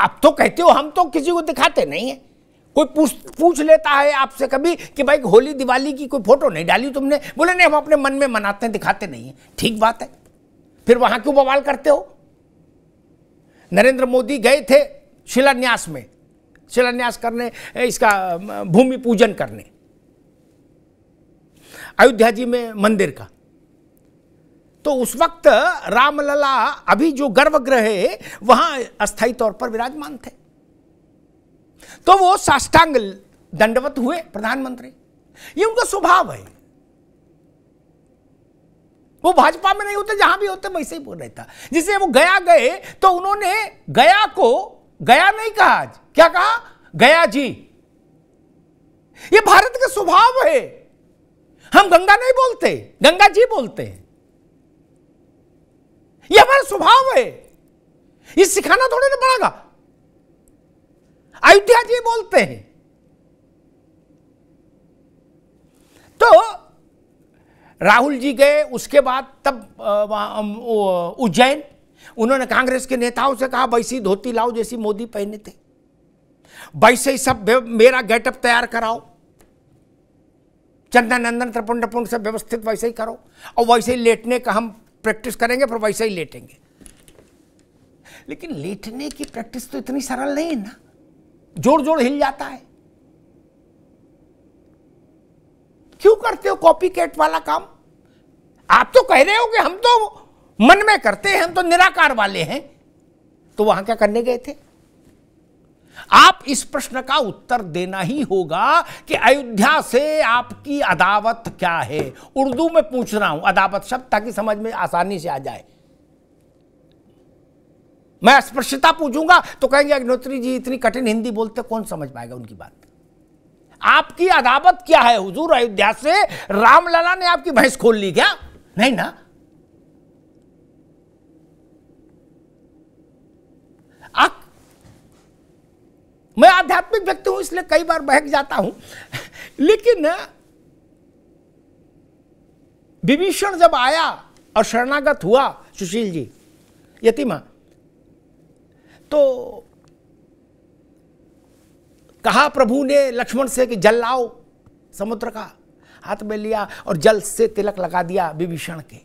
आप तो कहते हो हम तो किसी को दिखाते नहीं है। कोई पूछ पूछ लेता है आपसे कभी कि भाई होली दिवाली की कोई फोटो नहीं डाली तुमने, बोले नहीं हम अपने मन में मनाते हैं, दिखाते नहीं है। ठीक बात है, फिर वहां क्यों बवाल करते हो? नरेंद्र मोदी गए थे शिलान्यास में, शिलान्यास करने, इसका भूमि पूजन करने अयोध्या जी में मंदिर का, तो उस वक्त रामलला अभी जो गर्भगृह है वहां अस्थायी तौर पर विराजमान थे। तो वो साष्टांग दंडवत हुए प्रधानमंत्री, ये उनका स्वभाव है। वो भाजपा में नहीं होते, जहां भी होते वैसे ही बोल रहता। जिसे वो गया गए तो उन्होंने गया को गया नहीं कहा, आज क्या कहा? गया जी। ये भारत का स्वभाव है। हम गंगा नहीं बोलते, गंगा जी बोलते हैं। ये हमारा स्वभाव है, ये सिखाना थोड़ी ना पड़ेगा। अयोध्या जी बोलते हैं। तो राहुल जी गए, उसके बाद तब उज्जैन उन्होंने कांग्रेस के नेताओं से कहा वैसी धोती लाओ जैसी मोदी पहने थे, वैसे ही सब मेरा गेटअप तैयार कराओ, चंदन नंदन त्रिपुण टपुण से व्यवस्थित वैसे ही करो, और वैसे ही लेटने का हम प्रैक्टिस करेंगे, फिर वैसे ही लेटेंगे। लेकिन लेटने की प्रैक्टिस तो इतनी सरल नहीं है ना, जोड़ जोड़ हिल जाता है। क्यों करते हो कॉपीकैट वाला काम? आप तो कह रहे हो कि हम तो मन में करते हैं, हम तो निराकार वाले हैं, तो वहां क्या करने गए थे? आप इस प्रश्न का उत्तर देना ही होगा कि अयोध्या से आपकी अदावत क्या है। उर्दू में पूछ रहा हूं अदावत शब्द, ताकि समझ में आसानी से आ जाए। मैं स्पष्टता पूछूंगा तो कहेंगे अग्नोत्री जी इतनी कठिन हिंदी बोलते, कौन समझ पाएगा उनकी बात। आपकी अदावत क्या है हुजूर? अयोध्या से रामलला ने आपकी भैंस खोल ली क्या? नहीं ना। आप, मैं आध्यात्मिक व्यक्ति हूं इसलिए कई बार बहक जाता हूं, लेकिन विभीषण जब आया और शरणागत हुआ सुशील जी यतिमा, तो कहा प्रभु ने लक्ष्मण से कि जल लाओ समुद्र का, हाथ में लिया और जल से तिलक लगा दिया विभीषण के।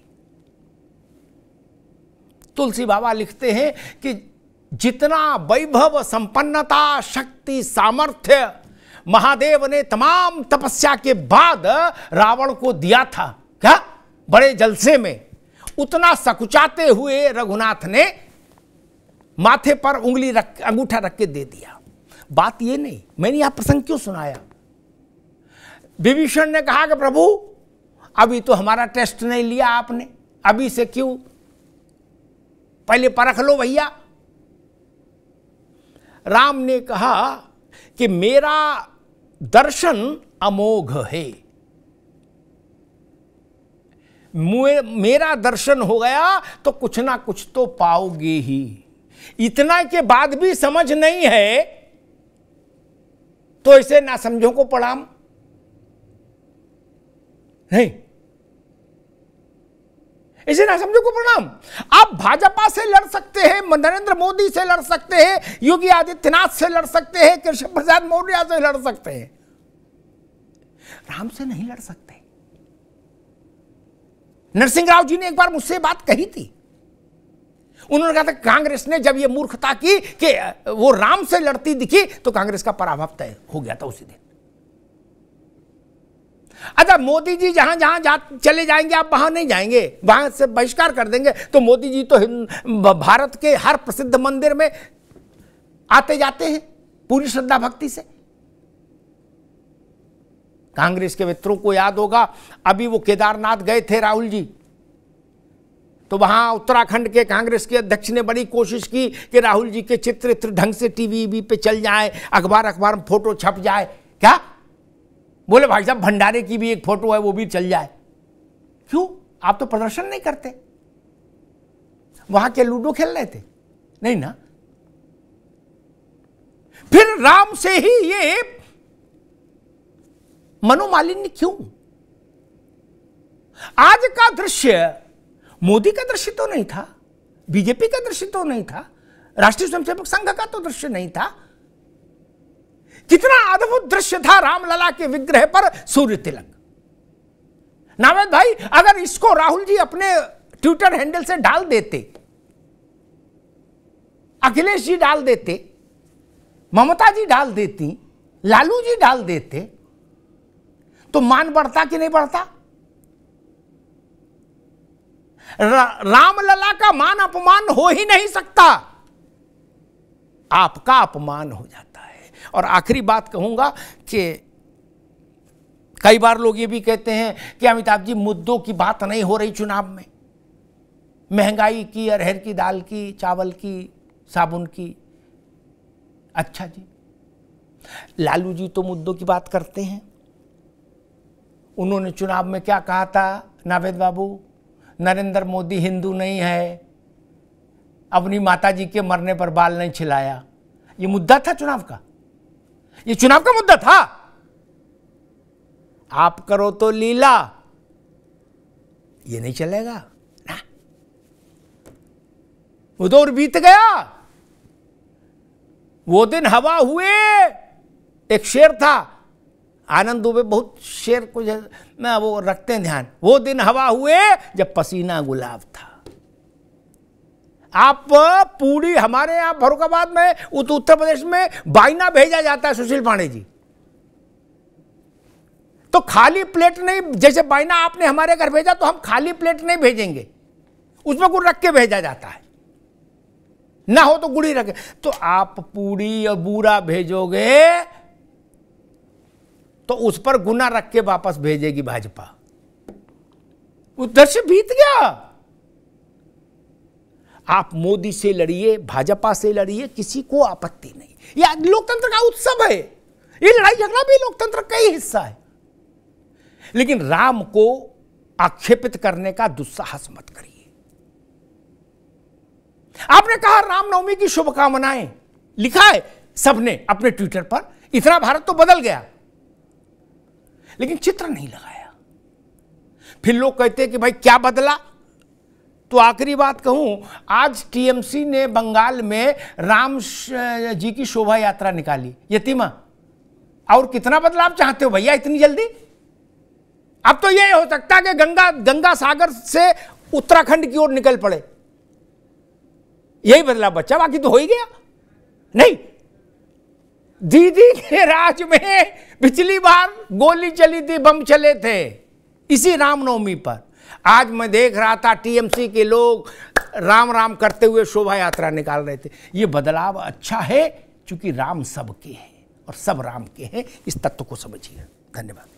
तुलसी बाबा लिखते हैं कि जितना वैभव, संपन्नता, शक्ति, सामर्थ्य महादेव ने तमाम तपस्या के बाद रावण को दिया था क्या बड़े जलसे में, उतना सकुचाते हुए रघुनाथ ने माथे पर उंगली रख अंगूठा रख के दे दिया। बात ये नहीं, मैंने यह प्रसंग क्यों सुनाया? विभीषण ने कहा कि प्रभु अभी तो हमारा टेस्ट नहीं लिया आपने, अभी से क्यों, पहले परख लो भैया। राम ने कहा कि मेरा दर्शन अमोघ है, मेरा दर्शन हो गया तो कुछ ना कुछ तो पाओगे ही। इतना के बाद भी समझ नहीं है तो इसे ना समझो को प्रणाम। नहीं, इसे ना समझो को प्रणाम। आप भाजपा से लड़ सकते हैं, नरेंद्र मोदी से लड़ सकते हैं, योगी आदित्यनाथ से लड़ सकते हैं, कृष्ण प्रसाद मौर्य से लड़ सकते हैं, राम से नहीं लड़ सकते। नरसिंह राव जी ने एक बार मुझसे बात कही थी, उन्होंने कहा था कांग्रेस ने जब यह मूर्खता की कि वो राम से लड़ती दिखी तो कांग्रेस का पराभव तय हो गया था उसी दिन। अच्छा, मोदी जी जहां जहां जा, चले जाएंगे आप वहां नहीं जाएंगे, वहां से बहिष्कार कर देंगे। तो मोदी जी तो भारत के हर प्रसिद्ध मंदिर में आते जाते हैं पूरी श्रद्धा भक्ति से। कांग्रेस के मित्रों को याद होगा, अभी वो केदारनाथ गए थे राहुल जी, तो वहाँ उत्तराखंड के कांग्रेस के अध्यक्ष ने बड़ी कोशिश की कि राहुल जी के चित्र ढंग से टीवी पे चल जाए, अखबार अखबार में फोटो छप जाए। क्या बोले भाई साहब, भंडारे की भी एक फोटो है वो भी चल जाए। क्यों? आप तो प्रदर्शन नहीं करते, वहां के लूडो खेल रहे थे, नहीं ना? फिर राम से ही ये मनोमालिन्य क्यों? आज का दृश्य मोदी का दृश्य तो नहीं था, बीजेपी का दृश्य तो नहीं था, राष्ट्रीय स्वयंसेवक संघ का तो दृश्य नहीं था। कितना अद्भुत दृश्य था रामलला के विग्रह पर सूर्य तिलक। नावेद भाई, अगर इसको राहुल जी अपने ट्विटर हैंडल से डाल देते, अखिलेश जी डाल देते, ममता जी डाल देती, लालू जी डाल देते, तो मान बढ़ता कि नहीं बढ़ता? रा, रामलला का मान अपमान हो ही नहीं सकता, आपका अपमान हो जाता है। और आखिरी बात कहूंगा कि कई बार लोग ये भी कहते हैं कि अमिताभ जी मुद्दों की बात नहीं हो रही चुनाव में, महंगाई की, अरहर की दाल की, चावल की, साबुन की। अच्छा जी, लालू जी तो मुद्दों की बात करते हैं। उन्होंने चुनाव में क्या कहा था नावेद बाबू? नरेंद्र मोदी हिंदू नहीं है, अपनी माता जी के मरने पर बाल नहीं छिलाया। ये मुद्दा था चुनाव का, ये चुनाव का मुद्दा था। आप करो तो लीला, ये नहीं चलेगा ना। वो दौर बीत गया, वो दिन हवा हुए। एक शेर था, आनंद दुबे बहुत शेर कुछ ना वो रखते हैं ध्यान, वो दिन हवा हुए जब पसीना गुलाब था। आप पूरी, हमारे यहाँ फरुखाबाद में, उत्तर प्रदेश में बाइना भेजा जाता है सुशील पांडे जी, तो खाली प्लेट नहीं। जैसे बाइना आपने हमारे घर भेजा तो हम खाली प्लेट नहीं भेजेंगे, उसमें गुड़ रख के भेजा जाता है, ना हो तो गुड़ी रखे। तो आप पूरी और बूरा भेजोगे तो उस पर गुना रख के वापस भेजेगी भाजपा। उधर से बीत गया। आप मोदी से लड़िए, भाजपा से लड़िए, किसी को आपत्ति नहीं। यह लोकतंत्र का उत्सव है, ये लड़ाई झगड़ा भी लोकतंत्र का ही हिस्सा है। लेकिन राम को आक्षेपित करने का दुस्साहस मत करिए। आपने कहा रामनवमी की शुभकामनाएं, लिखा है सबने अपने ट्विटर पर, इतना भारत तो बदल गया, लेकिन चित्र नहीं लगाया। फिर लोग कहते हैं कि भाई क्या बदला। तो आखिरी बात कहूं, आज टीएमसी ने बंगाल में राम जी की शोभा यात्रा निकाली। यतिमा, और कितना बदलाव चाहते हो भैया इतनी जल्दी? अब तो यह हो सकता है कि गंगा गंगा सागर से उत्तराखंड की ओर निकल पड़े, यही बदलाव बच्चा, बाकी तो हो ही गया। नहीं, दीदी के राज में पिछली बार गोली चली थी, बम चले थे इसी रामनवमी पर। आज मैं देख रहा था टीएमसी के लोग राम राम करते हुए शोभा यात्रा निकाल रहे थे। ये बदलाव अच्छा है, क्योंकि राम सबके हैं और सब राम के हैं, इस तत्व को समझिए। धन्यवाद।